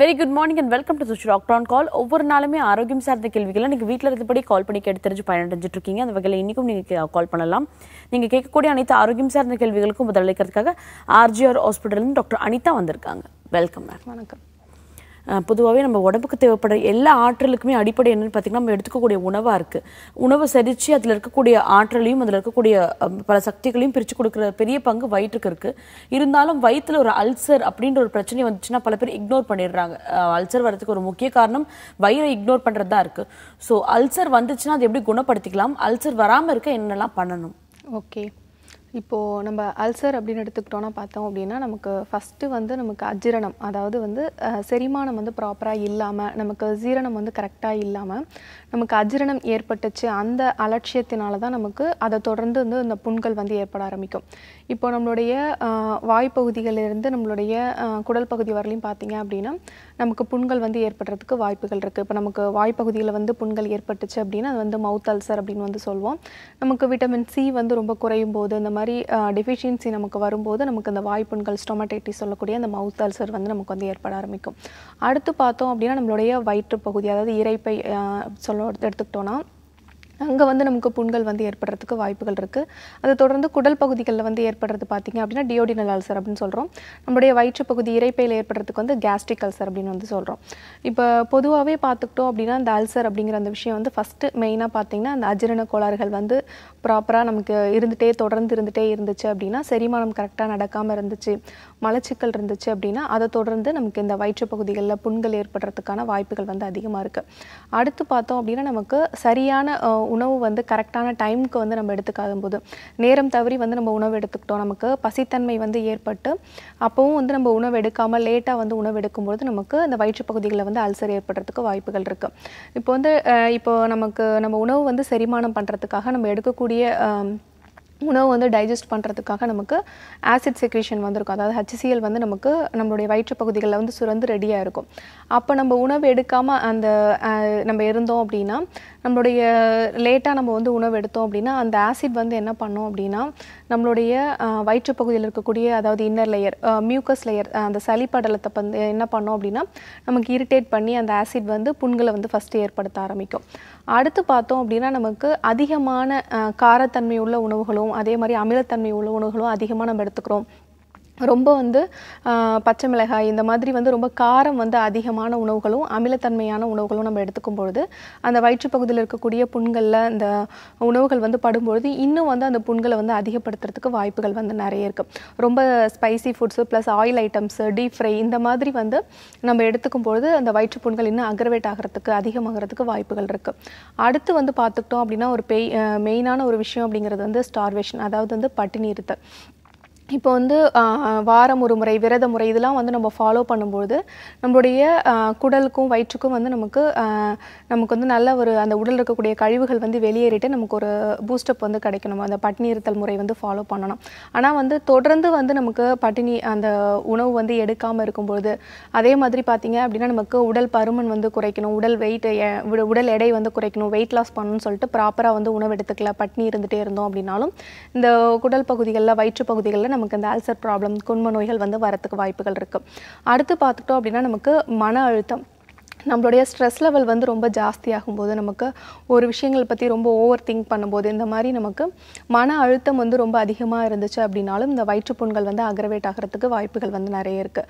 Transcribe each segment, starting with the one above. Very good morning and welcome to the Lockdown Call. Over Nalame Arogyam Sir the Kilvikilla, you can call Pani Kedder Pine and Jitricking and the Vagalinicum call Panalam. Nikakodi Anitha Arogyam Sir the Kilvikum, the Lakarkaga, RJ Hospital and Dr. Anitha Vanderkanga. Welcome. பொதுவாவே நம்ம உடம்புக்கு தேவைப்பட எல்லா ஆற்றலுக்குமே அடிப்படை என்னன்னு பாத்தீங்கன்னா நம்ம எடுத்துக்க கூடிய உணவா இருக்கு. உணவு செரிச்சி அதுல இருக்க கூடிய ஆற்றலையும் அதுல இருக்க கூடிய பல சக்திகளையும் பிரிச்சு கொடுக்கிற பெரிய பங்கு வயிற்றுக்கு இருக்கு. இருந்தாலும் வயித்துல ஒரு அல்சர் அப்படிங்கற ஒரு பிரச்சனை வந்துச்சுனா பல பேர் இக்னோர் பண்ணிடுறாங்க. அல்சர் வரதுக்கு ஒரு முக்கிய காரணம் வயிறை இக்னோர் பண்றதா இருக்கு. சோ அல்சர் வந்துச்சுனா அது எப்படி குணப்படுத்திக்கலாம்? அல்சர் வராம இருக்க என்னெல்லாம் பண்ணணும்? ஓகே. இப்போ நம்ம அல்சர் அப்படின எடுத்துக்கிட்டோம்னா பார்த்தோம் அப்படினா நமக்கு ஃபர்ஸ்ட் வந்து நமக்கு அஜீரணம் அதாவது வந்து செரிமானம் வந்து ப்ராப்பரா இல்லாம நமக்கு ஜீரணம் வந்து கரெக்ட்டா இல்லாம நமக்கு அஜீரணம் ஏற்பட்டுச்சு அந்த அலட்சியத்தினால தான் நமக்கு அத தொடர்ந்து வந்து இந்த புண்கள் வந்து ஏற்பட ஆரம்பிக்கும். இப்போ நம்மளுடைய வாய் பகுதியில இருந்து நம்மளுடைய குடல் பகுதி வரையிலும் பாத்தீங்க அப்படினா நமக்கு புண்கள் வந்து ஏற்படுறதுக்கு வாய்ப்புகள் இருக்கு. இப்போ நமக்கு வாய் பகுதியில வந்து புண்கள் ஏற்பட்டுச்சு அப்படினா அது வந்து மவுத் அல்சர் அப்படினு வந்து சொல்வோம். நமக்கு விட்டமின் சி வந்து ரொம்ப குறையும்போது அந்த deficiency நமக்கு வரும்போது நமக்கு அந்த வாய் புண்கள் ஸ்டோமடைட்டிஸ் சொல்லக்கூடிய அந்த மவுத் அல்சர் வந்து நமக்கு வந்து ஏற்பட ஆரம்பிக்கும். அடுத்து பார்த்தோம் அப்படினா நம்மளுடைய வயிற்று பகுதி அதாவது இரைப்பை சொல்ல எடுத்துக்கிட்டோம்னா அங்க வந்து நமக்கு புண்கள் வந்து ஏற்படுறதுக்கு வாய்ப்புகள் இருக்கு. அது தொடர்ந்து குடல் பகுதிகள்ல வந்து ஏற்படுறது பாத்தீங்க அப்படினா டியோடினல் அல்சர் அப்படினு சொல்றோம். நம்மளுடைய வயிற்று பகுதி இரைப்பையில ஏற்படுறதுக்கு வந்து gastric அல்சர் அப்படினு வந்து சொல்றோம். இப்போ பொதுவாவே பாத்துக்கிட்டோம் அப்படினா அந்த அல்சர் அப்படிங்கற அந்த விஷயம் வந்து ஃபர்ஸ்ட் மெயினா பாத்தீங்கன்னா அந்த அஜீரண கோளாறுகள் வந்து ப்ராப்பரா நமக்கு தொடர்ந்து இருந்துட்டே இருந்துச்சு அப்படினா செரிமானம் கரெக்ட்டா நடக்காம இருந்துச்சு மலச்சிக்கல் இருந்துச்சு அப்படினா அது தொடர்ந்து நமக்கு இந்த வயிற்று பகுதிகள்ல புண்கள் ஏற்படுறதுக்கான வாய்ப்புகள் வந்து அதிகமா இருக்கு. அடுத்து பார்த்தோம் அப்படினா நமக்கு சரியான உணவு வந்து கரெக்ட்டான டைம்க்கு வந்து நம்ம எடுத்துக்காதம்போது நேரம் தவறி வந்து நம்ம உணவு எடுத்துக்கிட்டோம் நமக்கு பசித்தன்மை வந்து ஏற்பட்டு அப்பவும் வந்து நம்ம உணவு எடுக்காம லேட்டா வந்து உணவு எடுக்கும் போது நமக்கு அந்த வயிற்று பகுதிகள வந்து அல்சர் ஏற்படுறதுக்கு வாய்ப்புகள் இருக்கு. இப்போ வந்து நம்ம உணவு வந்து செரிமானம் பண்றதுக்காக நம்ம எடுக்கக்கூடிய உணவு வந்து டைஜஸ்ட் பண்றதுக்காக நமக்கு ஆசிட் செக்ரீஷன் வந்திருக்கும். அதாவது HCl வந்து நமக்கு நம்மளுடைய வயிற்று பகுதிகளல வந்து சுரந்து ரெடியா இருக்கும். அப்ப நம்ம உணவு எடுக்காம அந்த நம்ம இருந்தோம் அப்படினா நம்மளுடைய லேட்டா நம்ம வந்து உணவு எடுத்தோம் அப்படினா அந்த ஆசிட் வந்து என்ன பண்ணும் அப்படினா நம்மளுடைய வயிற்று பகுதியில இருக்க கூடிய அதாவது இன்னர் லேயர் மியூக்கஸ் லேயர் அந்த சளி படலத்தை வந்து என்ன பண்ணும் அப்படினா நமக்கு இரிட்டேட் பண்ணி அந்த ஆசிட் வந்து புண்களை வந்து ஃபர்ஸ்ட் ஏற்படுத்த ஆரம்பிக்கும். அடுத்து பார்த்தோம் அப்படினா நமக்கு அதிகமான காரத்தன்மை உள்ள உணவுகள் அதே மாதிரி அமிலத்தன்மை உள்ள உணவுகளும் அதிகமா நம்ம எடுத்துக்கிறோம். ரொம்ப வந்து பச்சை மிளகாய் இந்த மாதிரி வந்து ரொம்ப காரம் வந்து அதிகமான உணவுகளும் அமிலத்தன்மையான உணவுகளும் நம்ம எடுத்துக்கும் பொழுது அந்த வயிற்று பகுதியில இருக்க கூடிய புண்கள்ல அந்த உணவுகள் வந்து படும் பொழுது இன்னும் வந்து அந்த புண்களை வந்து அதிகப்படுத்துறதுக்கு வாய்ப்புகள் வந்து நிறைய இருக்கு. ரொம்ப spicy foods plus oil items deep fry இந்த மாதிரி வந்து நம்ம எடுத்துக்கும் பொழுது அந்த வயிற்று புண்கள் இன்னும் அக்ரவேட் ஆகிறதுக்கு அதிகமாகிறதுக்கு வாய்ப்புகள் இருக்கு. அடுத்து வந்து பார்த்துக்கிட்டோம் அப்படின்னா ஒரு மெயினான ஒரு விஷயம் அப்படிங்கிறது வந்து ஸ்டார்வேஷன் அதாவது வந்து பட்டினி இருத்தல். இப்போ வந்து வாரம் ஒரு முறை விரத முறை இதெல்லாம் வந்து நம்ம ஃபாலோ பண்ணும்போது நம்மளுடைய குடலுக்கும் வயிற்றுக்கும் வந்து நமக்கு வந்து நல்ல ஒரு அந்த உடல்ல இருக்க கூடிய கழிவுகள் வந்து வெளியேறிட்டு நமக்கு ஒரு பூஸ்ட் அப் வந்து கிடைக்கணும். அந்த பட்டினி இருத்தல் முறை வந்து ஃபாலோ பண்ணணும். ஆனா வந்து தொடர்ந்து வந்து நமக்கு பட்டினி அந்த உணவு வந்து எடுக்காம இருக்கும்போது அதே மாதிரி பாத்தீங்க அப்படினா நமக்கு உடல் பருமன் வந்து குறைக்கணும் உடல் எடை வந்து குறைக்கணும் வெயிட் லாஸ் பண்ணணும்னு சொல்லிட்டு ப்ராப்பரா வந்து உணவு எடுத்துக்கல பட்டினி இருந்துட்டே இருந்தோம் அப்படினாலும் இந்த குடல் பகுதிகள்ல வயிற்று பகுதிகள்ல நமக்கு அந்த அல்சர் ப்ராப்ளம் குண்ம நோய்கள் வந்து வரதுக்கு வாய்ப்புகள் இருக்கு. அடுத்து பார்த்துட்டோம் அப்படினா நமக்கு மன அழுத்தம் நம்மளுடைய ஸ்ட்ரெஸ் லெவல் வந்து ரொம்ப ஜாஸ்தி ஆகும்போது நமக்கு ஒரு விஷயங்களை பத்தி ரொம்ப ஓவர் திங்க் பண்ணும்போது இந்த மாதிரி நமக்கு மன அழுத்தம் வந்து ரொம்ப அதிகமா இருந்துச்சு அப்படினாலும் இந்த வயிற்று புண்கள் வந்து அக்ரவேட் ஆகிறதுக்கு வாய்ப்புகள் வந்து நிறைய இருக்கு.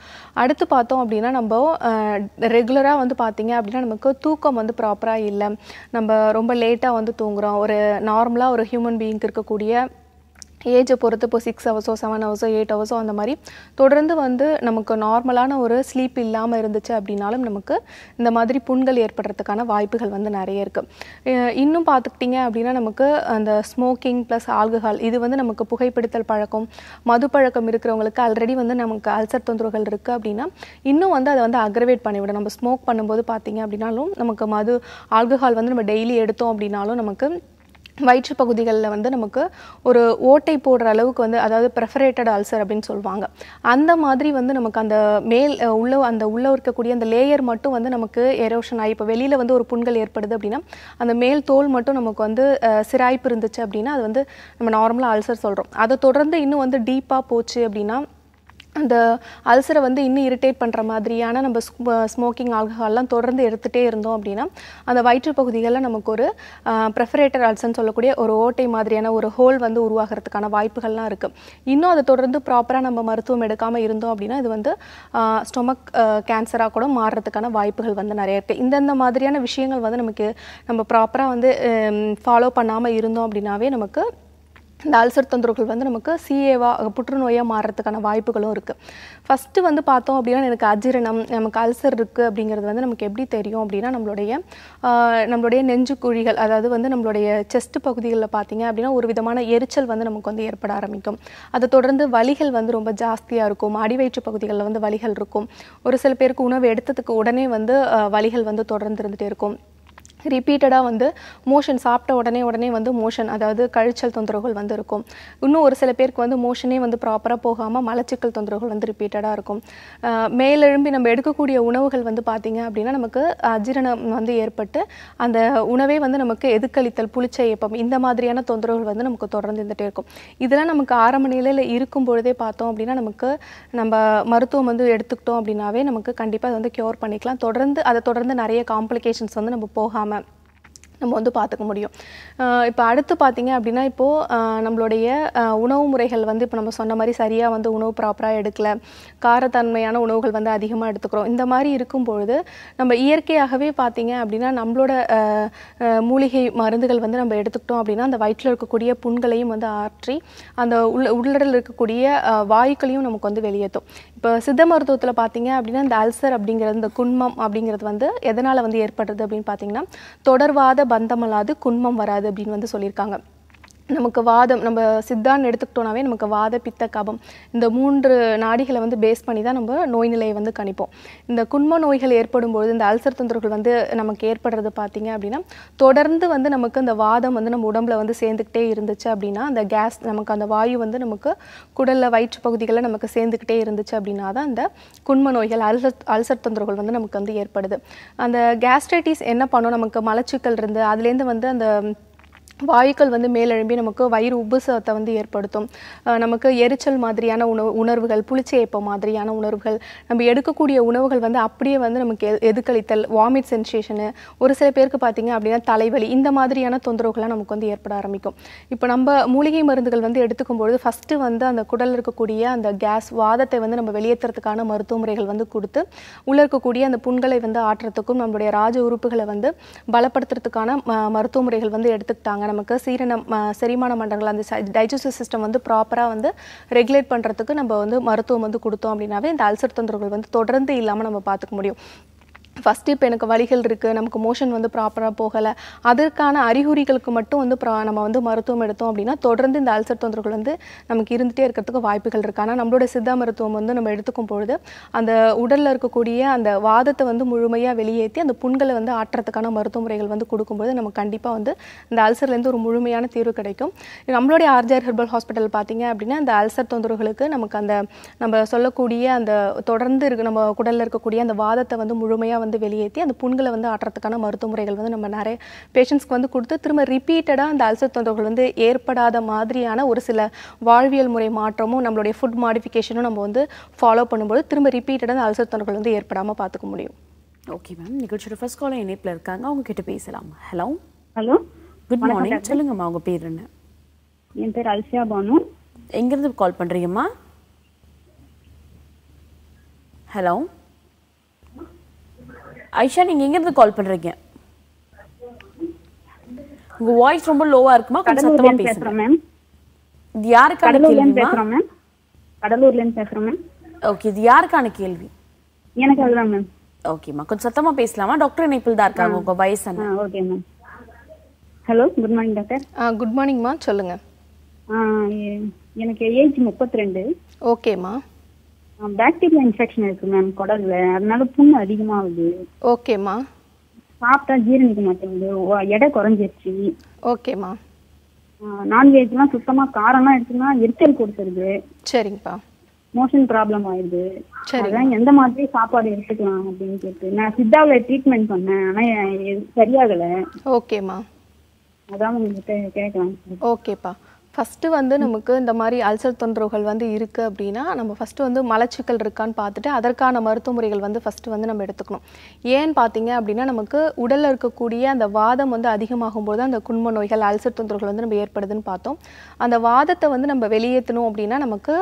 அடுத்து பார்த்தோம் அப்படினா நம்ம ரெகுலரா வந்து பாத்தீங்க அப்படினா நமக்கு தூக்கம் வந்து ப்ராப்பரா இல்ல நம்ம ரொம்ப லேட்டா வந்து தூங்குறோம். ஒரு நார்மலா ஒரு ஹியூமன் பீயிங்க்கு இருக்கக்கூடிய ஏஜ் பொறுத்து இப்போ 6 hours 7 hours 8 hours அந்த மாதிரி தொடர்ந்து வந்து நமக்கு நார்மலான ஒரு ஸ்லீப் இல்லாம இருந்துச்சு அப்படினாலும் நமக்கு இந்த மாதிரி புண்கள் ஏற்படுறதுக்கான வாய்ப்புகள் வந்து நிறைய இருக்கு. இன்னும் பார்த்துக்கிட்டீங்க அப்படினா நமக்கு அந்த ஸ்மோக்கிங் ப்ளஸ் ஆல்கஹால் இது வந்து நமக்கு புகைப்பிடித்தல் பழக்கம் மது பழக்கம் இருக்கிறவங்களுக்கு ஆல்ரெடி வந்து நமக்கு அல்சர் தொந்தரவுகள் இருக்கு அப்படினா இன்னும் வந்து அதை வந்து அக்ரவேட் பண்ணிவிடும். நம்ம ஸ்மோக் பண்ணும்போது பாத்தீங்க அப்படினாலும் நமக்கு மது ஆல்கஹால் வந்து நம்ம டெய்லி எடுத்தோம் அப்படினாலும் நமக்கு வயிற்று பகுதிகள்ல வந்து நமக்கு ஒரு ஓட்டை போடுற அளவுக்கு வந்து அதாவது பிரஃபரேட்டட் அல்சர் அப்படினு சொல்வாங்க. அந்த மாதிரி வந்து நமக்கு அந்த மேல் உள்ள இருக்கக்கூடிய அந்த லேயர் மட்டும் வந்து நமக்கு எரோஷன் ஆகி இப்போ வெளியில வந்து ஒரு புண்கள் ஏற்படுது அப்படினா அந்த மேல் தோல் மட்டும் நமக்கு வந்து சிராய்ப்பு இருந்துச்சு அப்படினா அது வந்து நம்ம நார்மலா அல்சர் சொல்றோம். அதை தொடர்ந்து இன்னும் வந்து டீப்பா போச்சு அப்படினா The ulcer வந்து இன்னும் irritate பண்ற மாதிரியான நம்ம ஸ்மோக்கிங் alcohol எல்லாம் தொடர்ந்து எடுத்துட்டே இருந்தோம் அப்படினா அந்த வயிற்று பகுதிகளல நமக்கு ஒரு perforator ulcer ன்னு சொல்லக்கூடிய ஒரு ஓட்டை மாதிரியான ஒரு ஹோல் வந்து உருவாகிறதுக்கான வாய்ப்புகள்லாம் இருக்கு. இன்னும் அது தொடர்ந்து ப்ராப்பரா நம்ம மருத்துவம் எடுக்காம இருந்தோம் அப்படினா இது வந்து stomach cancer ஆ கூட மாறறதுக்கான வாய்ப்புகள் வந்து நிறைய இருக்கு. இந்த மாதிரியான விஷயங்கள் வந்து நமக்கு நம்ம ப்ராப்பரா வந்து ஃபாலோ பண்ணாம இருந்தோம் அப்படினாவே நமக்கு The ulcer தொந்தரவுகள் வந்து நமக்கு சீஏவா புற்றுநோயா மாறறதுக்கான வாய்ப்புகளும் இருக்கு. ஃபர்ஸ்ட் வந்து பார்த்தோம் அப்படினா எனக்கு அஜீரணம் நமக்கு ulcer இருக்கு அப்படிங்கிறது வந்து நமக்கு எப்படி தெரியும் அப்படினா நம்மளுடைய நெஞ்சு குழிகள் அதாவது வந்து நம்மளுடைய chest பகுதிகளல பாத்தீங்க அப்படினா ஒரு விதமான எரிச்சல் வந்து நமக்கு வந்து ஏற்பட ஆரம்பிக்கும். அது தொடர்ந்து வலிகள் வந்து ரொம்ப ஜாஸ்தியா இருக்கும். அடிவயிற்று பகுதிகளல வந்து வலிகள் இருக்கும். ஒரு சில பேருக்கு உணவு எடுத்ததுக்கு உடனே வந்து வலிகள் வந்து தொடர்ந்து இருந்துட்டே இருக்கும். Repeatedly வந்து motion சாப்பிட்ட உடனே வந்து motion அதாவது கழிச்சல் தொந்தரவுகள் வந்து இருக்கும் இன்னும் ஒரு சில பேருக்கு வந்து மோஷனே வந்து ப்ராப்பரா போகாம மலச்சிக்கல் தொந்தரவுகள் வந்து ரிப்பீட்டடா இருக்கும் மேல் எழும்பி நம்ம எடுக்கக்கூடிய உணவுகள் வந்து பாத்தீங்க அப்படினா நமக்கு அஜீரணம் வந்து ஏற்பட்டு அந்த உணவே வந்து நமக்கு எதுக்கலித்தல் புளிச்ச ஏப்பம் இந்த மாதிரியான தொந்தரவுகள் வந்து நமக்கு தொடர்ந்து இருந்துட்டே இருக்கும் இதெல்லாம் நமக்கு ஆரம்ப நிலையில இருக்கும் பொழுதே பார்த்தோம் அப்படினா நமக்கு நம்ம மருத்துவம் வந்து எடுத்துக்கிட்டோம் அப்படினாவே நமக்கு கண்டிப்பா வந்து கியூர் பண்ணிக்கலாம் தொடர்ந்து அத தொடர்ந்து நிறைய காம்ப்ளிகேஷன்ஸ் வந்து நம்ம போகாம நம்ம வந்து பாத்துக்க முடியும். இப்போ அடுத்து பாத்தீங்க அப்படினா இப்போ நம்மளுடைய உணவு முறைகள் வந்து இப்போ நம்ம சொன்ன மாதிரி சரியா வந்து உணவு ப்ராப்பரா எடுக்கல காரத்தன்மையான உணவுகள் வந்து அதிகமா எடுத்துக்கறோம். இந்த மாதிரி இருக்கும் பொழுது நம்ம இயற்கையாகவே பாத்தீங்க அப்படினா நம்மளோட மூலிகை மருந்துகள் வந்து நம்ம எடுத்துக்கிட்டோம் அப்படினா அந்த வயிற்றில இருக்க கூடிய புண்களையும் வந்து ஆற்றி அந்த உள்ளடல இருக்க கூடிய வாயுக்களையும் நமக்கு வந்து வெளியேத்தும். இப்போ சித்த மருத்துவத்துல பாத்தீங்க அப்படினா இந்த அல்சர் அப்படிங்கிறது இந்த குண்மம் அப்படிங்கிறது வந்து எதனால வந்து ஏற்படுது அப்படினு பாத்தீங்கனா தொடர்வாத பந்தமலாது குண்மம் வராது அப்படினு வந்து சொல்லிருக்காங்க நமக்கு வாதம் நம்ம சித்தான் எடுத்துக்கிட்டோம்னாவே நமக்கு வாத பித்த கபம் இந்த மூன்று நாடிகளை வந்து பேஸ் பண்ணி தான் நம்ம நோய் நிலையை வந்து கணிப்போம் இந்த குண்ம நோய்கள் ஏற்படும் பொழுது இந்த அல்சர் தொந்தரவுகள் வந்து நமக்கு ஏற்படுறது பாத்தீங்க அப்படினா தொடர்ந்து வந்து நமக்கு அந்த வாதம் வந்து நம்ம உடம்பல வந்து சேர்ந்துக்கிட்டே இருந்துச்சு அப்படினா அந்த கேஸ் நமக்கு அந்த வாயு வந்து நமக்கு குடல்ல வயிற்று பகுதிகளல நமக்கு சேர்ந்துக்கிட்டே இருந்துச்சு அப்படினா தான் அந்த குண்ம நோய்கள் அல்சர் தொந்தரவுகள் வந்து நமக்கு வந்து ஏற்படுது அந்த கேஸ்ட்ரைட்டிஸ் என்ன பண்ணும் நமக்கு மலச்சிக்கல் இருந்து அதுல இருந்து வந்து அந்த வாயுக்கள் வந்து மேல் எழும்பி நமக்கு வயிறு உப்புசத்தை வந்து ஏற்படுத்தும் நமக்கு எரிச்சல் மாதிரியான உணர்வுகள் புளிச்சேப்ப மாதிரியான உணர்வுகள் நம்ம எடுக்கக்கூடிய உணவுகள் வந்து அப்படியே வந்து நமக்கு எதுக்கலித்தல் வாமிட் சென்சேஷன் ஒரு சில பேருக்கு பாத்தீங்க அப்படினா தலைவலி இந்த மாதிரியான தொந்தரவுகள் நமக்கு வந்து ஏற்பட ஆரம்பிக்கும் இப்போ நம்ம மூலிகை மருந்துகள் வந்து எடுத்துக்கும் பொழுது ஃபர்ஸ்ட் வந்து அந்த குடல்ல இருக்க கூடிய அந்த கேஸ் வாதத்தை வந்து நம்ம வெளியேத்துறதுக்கான மருத்துவ முறைகள் வந்து கொடுத்து உள்ள இருக்க கூடிய அந்த புண்களை வந்து ஆற்றறதுக்கும் நம்மளுடைய ராஜ உறுப்புகளை வந்து பலப்படுத்துறதுக்கான மருத்துவ முறைகள் வந்து எடுத்துட்டாங்க நமக்கு சீரணம் செரிமான மண்டலங்கள் அந்த டைஜஸ்டிவ் சிஸ்டம் வந்து ப்ராப்பரா வந்து ரெகுலேட் பண்றதுக்கு நம்ம வந்து மருத்துவம் வந்து கொடுத்தோம் அப்படினாவே இந்த அல்சர் தொந்தரவுகள் வந்து தொடர்ந்து இல்லாம நம்ம பாத்துக்க முடியும் ஃபர்ஸ்ட் இப்ப எனக்கு வலிகள் இருக்கு நமக்கு மோஷன் வந்து ப்ராப்பரா போகல அதற்கான அறிகுறிகளுக்கு மட்டும் வந்து நம்ம வந்து மருத்துவம் எடுத்தோம் அப்படினா தொடர்ந்து இந்த அல்சர் தொந்தரவுகள் வந்து நமக்கு இருந்துட்டே இருக்கிறதுக்கு வாய்ப்புகள் இருக்கு ஆனா நம்மளோட சித்த மருத்துவம் வந்து நம்ம எடுத்துக்கும் பொழுது அந்த உடல்ல இருக்க கூடிய அந்த வாதத்தை வந்து முழுமையா வெளியேத்தி அந்த புண்களை வந்து ஆற்றறதுக்கான மருத்துவ முறைகள் வந்து கொடுக்கும்போது நமக்கு கண்டிப்பா வந்து இந்த அல்சர்ல இருந்து ஒரு முழுமையான தீர்வு கிடைக்கும் நம்மளோட RJ Hospital பாத்தீங்க அப்படினா அந்த அல்சர் தொந்தரவுகளுக்கு நமக்கு அந்த நம்ம சொல்லக்கூடிய அந்த தொடர்ந்து இருக்கு நம்ம குடல்ல இருக்க கூடிய அந்த வாதத்தை வந்து முழுமையா வந்து வெளியேத்தி அந்த புண்களை வந்து ஆற்றறதுக்கான மருத்துவ முறைகள் வந்து நம்ம நிறைய பேஷண்ட்ஸ்க்கு வந்து கொடுத்து திரும்ப ரிப்பீட்டடா அந்த அல்சர் தொந்தரவுகள் வந்து ஏற்படாத மாதிரியான ஒரு சில வாழ்வியல் முறை மாற்றமும் நம்மளுடைய ஃபுட் மாடிஃபிகேஷனும் நம்ம வந்து ஃபாலோ பண்ணும்போது திரும்ப ரிப்பீட்டடா அந்த அல்சர் தொந்தரவுகள் வந்து ஏற்படாம பாத்துக்க முடியும் ஓகே மேம் நிகழ்ச்சியோட ஃபர்ஸ்ட் காலர் இணைப்புல இருக்காங்க அவங்க கிட்ட பேசலாம் ஹலோ ஹலோ குட் மார்னிங் சொல்லுங்கம்மா உங்க பேர் என்ன என் பேர் அல்சியா பானு எங்க இருந்து கால் பண்றீங்கம்மா ஹலோ Aisha, நீங்க எங்க இருந்து கால் பண்றீங்க? உங்க வாய்ஸ் ரொம்ப லோவா இருக்குமா? கொஞ்சம் சத்தமா பேசுங்க மேம். இது யாருக்கான கேள்வி? கடலூர்ல இருந்து பேசுறேன் மேம். ஓகே, இது யாருக்கான கேள்வி? எனக்கு அதுதான் மேம். ஓகேமா, கொஞ்சம் சத்தமா பேசலாமா? டாக்டர் நேபில் தான் இருக்காங்க. உங்க வாய்ஸ் என்ன? Okay ma'am. Hello, good morning doctor. Good morning மா, சொல்லுங்க. எனக்கு ஏஜ் 32. ஓகேமா. Bacterial infection இருக்கு மேம் குடல்ல அதனால புண் அதிகமாகுது ஓகேமா சாப்பிட்டா ஜீரணிக்க மாட்டேங்குது எடை குறைஞ்சிருச்சு ஓகேமா நான்வெஜ்லாம் சுத்தமா காரம்லாம் எடுத்துனா எரிச்சல் கொடுத்துருது சரிங்கப்பா மோஷன் ப்ராப்ளம் ஆயிடுது அதான் எந்த மாதிரி சாப்பாடு எடுத்துக்கலாம் அப்படின்னு கேட்டு நான் சித்தாவில ட்ரீட்மெண்ட் பண்ணேன் ஆனா சரியாகல ஓகேமா அதான் உங்ககிட்ட கேட்கலாம் ஓகேப்பா First, வந்து நமக்கு இந்த மாதிரி அல்சர் தொந்தரவுகள் வந்து இருக்கு அப்படினா நம்ம ஃபர்ஸ்ட் வந்து மலச்சிக்கல் இருக்கான்னு பார்த்துட்டு அதற்கான மருத்துவமுறைகள் வந்து ஃபர்ஸ்ட் வந்து நம்ம எடுத்துக்கணும். ஏன் பாத்தீங்க அப்படினா நமக்கு உடல்ல இருக்க கூடிய அந்த வாதம் வந்து அதிகமாகும் போது அந்த குண்ம நோய்கள் அல்சர் தொந்தரவுகள் வந்து நம்ம ஏற்படுதுன்னு பார்த்தோம். அந்த வாதத்தை வந்து நம்ம வெளியேத்தணும் அப்படினா நமக்கு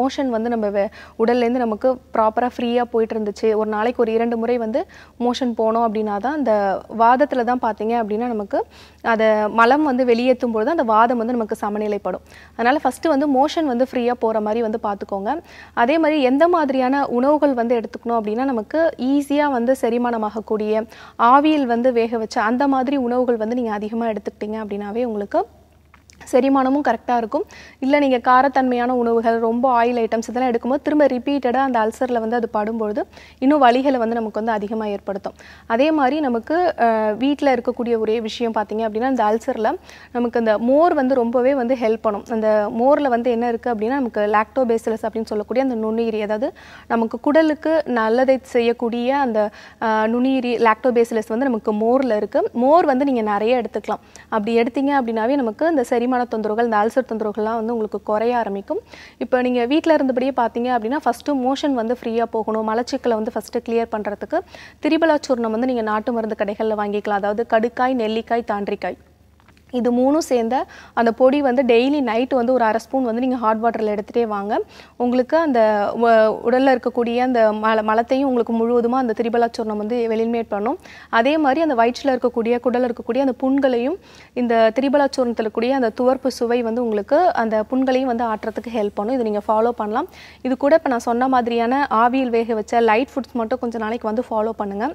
மோஷன் வந்து நம்ம உடல்ல இருந்து நமக்கு ப்ராப்பரா ஃப்ரீயா போயிட்டு இருந்துச்சு. ஒரு நாளைக்கு ஒரு இரண்டு முறை வந்து மோஷன் போணும் அப்படினா தான் அந்த வாதத்துல தான் பாத்தீங்க அப்படினா நமக்கு அத மலம் வந்து வெளியேத்தும் போது அந்த வாதம் வந்து நமக்கு சமநிலை அதனால ஃபர்ஸ்ட் வந்து மோஷன் வந்து ஃப்ரீயா போற மாதிரி வந்து பாத்துக்கோங்க அதே மாதிரி எந்த மாதிரியான உணவுகள் வந்து எடுத்துக்கணும் அப்படினா நமக்கு ஈஸியா வந்து செரிமானமாக கூடிய ஆவியில் வந்து வேக வச்ச அந்த மாதிரி உணவுகள் வந்து நீங்க அதிகமா எடுத்துக்கிட்டீங்க அப்படினாவே உங்களுக்கு செரிமானமும் கரெக்ட்டா இருக்கும் இல்ல நீங்க காரத்தன்மையான உணவுகள் ரொம்ப ஆயில் ஐட்டம்ஸ் இதெல்லாம் எடுக்கும்போது திரும்ப ரிபீட்டடா அந்த அல்சர்ல வந்து அது படும்போது இன்னும் வலிகளை வந்து நமக்கு வந்து அதிகமா ஏற்படுத்தும் அதே மாதிரி நமக்கு வீட்ல இருக்க கூடிய ஒரே விஷயம் பாத்தீங்க அப்படினா அந்த அல்சர்ல நமக்கு அந்த மோர் வந்து ரொம்பவே வந்து ஹெல்ப் பண்ணும் அந்த மோர்ல வந்து என்ன இருக்கு அப்படினா நமக்கு லாக்டோபேசிலஸ் அப்படினு சொல்லக்கூடிய அந்த நுண்ணுயிரி அதாவது நமக்கு குடலுக்கு நல்லதை செய்யக்கூடிய அந்த நுண்ணுயிரி லாக்டோபேசிலஸ் வந்து நமக்கு மோர்ல இருக்கு மோர் வந்து நீங்க நிறைய எடுத்துக்கலாம் அப்படி எடுத்தீங்க அப்படினாவே நமக்கு அந்த செரி தொந்தரவுகள் அல்சர் தொந்தரவுகள்லாம் வந்து உங்களுக்கு குறைய ஆரம்பிக்கும் இப்போ நீங்க வீட்ல இருந்தபடியே பாத்தீங்க அப்படினா ஃபர்ஸ்ட் மோஷன் வந்து ஃப்ரீயா போகணும் மலச்சிக்கலை வந்து ஃபர்ஸ்ட் கிளியர் பண்றதுக்கு திரிபலா சூர்ணம் வந்து நீங்க நாட்டு மருந்து கடைகள்ல வாங்கிக்கலாம் அதாவது கடுக்காய் நெல்லிக்காய் தாண்டிக்காய் இது மூணும் சேர்ந்த அந்த பொடி வந்து டெய்லி நைட் வந்து ஒரு 1/2 ஸ்பூன் வந்து நீங்க ஹாட் வாட்டர்ல எடுத்துட்டே வாங்க உங்களுக்கு அந்த உடல்ல இருக்க கூடிய அந்த மலத்தையும் உங்களுக்கு முழுதுமா அந்த திரிபலா சூர்ணம் வந்து எலிமினேட் பண்ணும் அதே மாதிரி அந்த வயிற்றுல இருக்க கூடிய குடல்ல இருக்க கூடிய அந்த புண்களையும் இந்த திரிபலா சூர்ணத்துல கூடிய அந்த துவர்ப்பு சுவை வந்து உங்களுக்கு அந்த புண்களையும் வந்து ஆற்றத்துக்கு ஹெல்ப் பண்ணும் இது நீங்க ஃபாலோ பண்ணலாம் இது கூட இப்ப நான் சொன்ன மாதிரியான ஆவியில் வேக வச்ச லைட் ஃபுட்ஸ் மட்டும் கொஞ்ச நாளைக்கு வந்து ஃபாலோ பண்ணுங்க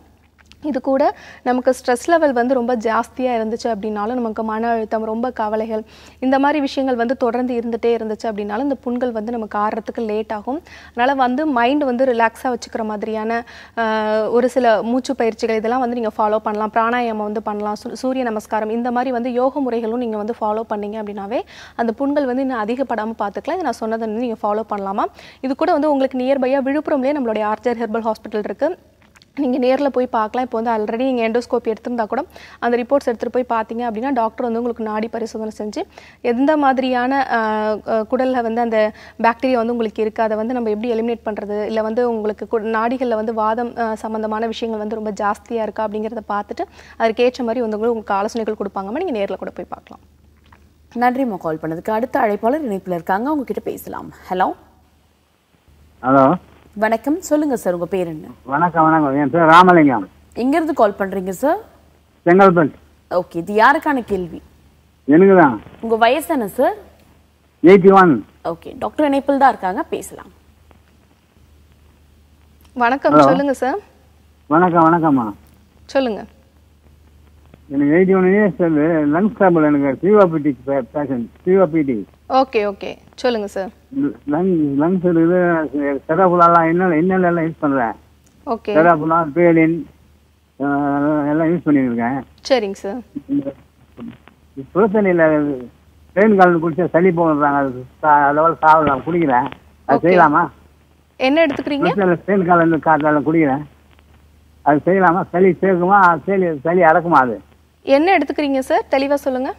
இது கூட நமக்கு ஸ்ட்ரெஸ் லெவல் வந்து ரொம்ப ஜாஸ்தியா இருந்துச்சு அப்படினால நமக்கு மன அழுத்தம் ரொம்ப கவலைகள் இந்த மாதிரி விஷயங்கள் வந்து தொடர்ந்து இருந்துட்டே இருந்துச்சு அப்படினால இந்த புண்கள் வந்து நமக்கு ஆறறதுக்கு லேட் ஆகும் அதனால வந்து மைண்ட் வந்து ரிலாக்ஸா வச்சுக்கிற மாதிரியான ஒரு சில மூச்சு பயிற்சிகள் இதெல்லாம் வந்து நீங்க ஃபாலோ பண்ணலாம் பிராணாயாமம் வந்து பண்ணலாம் சூரிய நமஸ்காரம் இந்த மாதிரி வந்து யோக முறைகளும் நீங்க வந்து ஃபாலோ பண்ணீங்க அப்படினாவே அந்த புண்கள் வந்து இன்னும் அதிகப்படாம பாத்துக்கலாம் இது நான் சொன்னதை நீங்க ஃபாலோ பண்ணலாமா இது கூட வந்து உங்களுக்கு நியர் பையா விழுப்புரம்லயே நம்மளுடைய RJ ஹெர்பல் ஹாஸ்பிடல் இருக்கு நீங்க நேர்ல போய் பார்க்கலாம் இப்போ வந்து ஆல்ரெடி நீங்க எண்டோஸ்கோபி எடுத்துட்டா கூட அந்த ரிப்போர்ட்ஸ் எடுத்து போய் பாத்தீங்க அப்படினா டாக்டர் வந்து உங்களுக்கு நாடி பரிசோதனை செஞ்சு எந்த மாதிரியான குடல்ல வந்து அந்த பாக்டீரியா வந்து உங்களுக்கு இருக்கு அத வந்து நம்ம எப்படி எலிமினேட் பண்றது இல்ல வந்து உங்களுக்கு நாடிகள்ல வந்து வாதம் சம்பந்தமான விஷயங்கள் வந்து ரொம்ப ஜாஸ்தியா இருக்கா அப்படிங்கறத பார்த்துட்டு அதற்கு ஏற்ற மாதிரி வந்து உங்களுக்கு ஆலோசனைகள் கொடுப்பாங்க நீங்க நேர்ல கூட போய் பார்க்கலாம் நன்றிமா கால் பண்ணதுக்கு அடுத்த அழைப்பாளர் இணைப்பில் இருக்காங்க அவங்க கிட்ட பேசலாம் ஹலோ ஹலோ வணக்கம் சொல்லுங்க சார் உங்க பேர் என்ன வணக்கம் வணக்கம் என் பேர் ராமலிங்கம் எங்க இருந்து கால் பண்றீங்க சார் செங்கல்பட்டு ஓகே இது யாருக்கான கேள்வி எனக்கு தான் உங்க வயசு என்ன சார் 81 ஓகே டாக்டர் அனிதா தான் இருக்காங்க பேசலாம் வணக்கம் சொல்லுங்க சார் வணக்கம் வணக்கம்மா சொல்லுங்க எனக்கு 81 சார் லங் ப்ராப்ளம் எனக்கு COPD patient COPD okay okay சொல்லுங்க சார் லங்ஸ் இருக்கு செராபுலா இன்னல எல்லாம் யூஸ் பண்றேன் ஓகே செராபுலா பேலின் எல்லாம் யூஸ் பண்ணிட்டு இருக்கேன் சரிங்க சார் புரோசனில தேன் கால் குடிச்ச சளி போறாங்க அது லெவல் சாவலாம் குடிக்குறேன் அது செய்யலாமா என்ன எடுத்துக்கிறீங்க தேன் கால் அந்த காத்தால குடிக்குறேன் அது செய்யலாமா சளி சேக்குமா சளி அடக்குமா அது என்ன எடுத்துக்கிறீங்க சார் தெளிவா சொல்லுங்க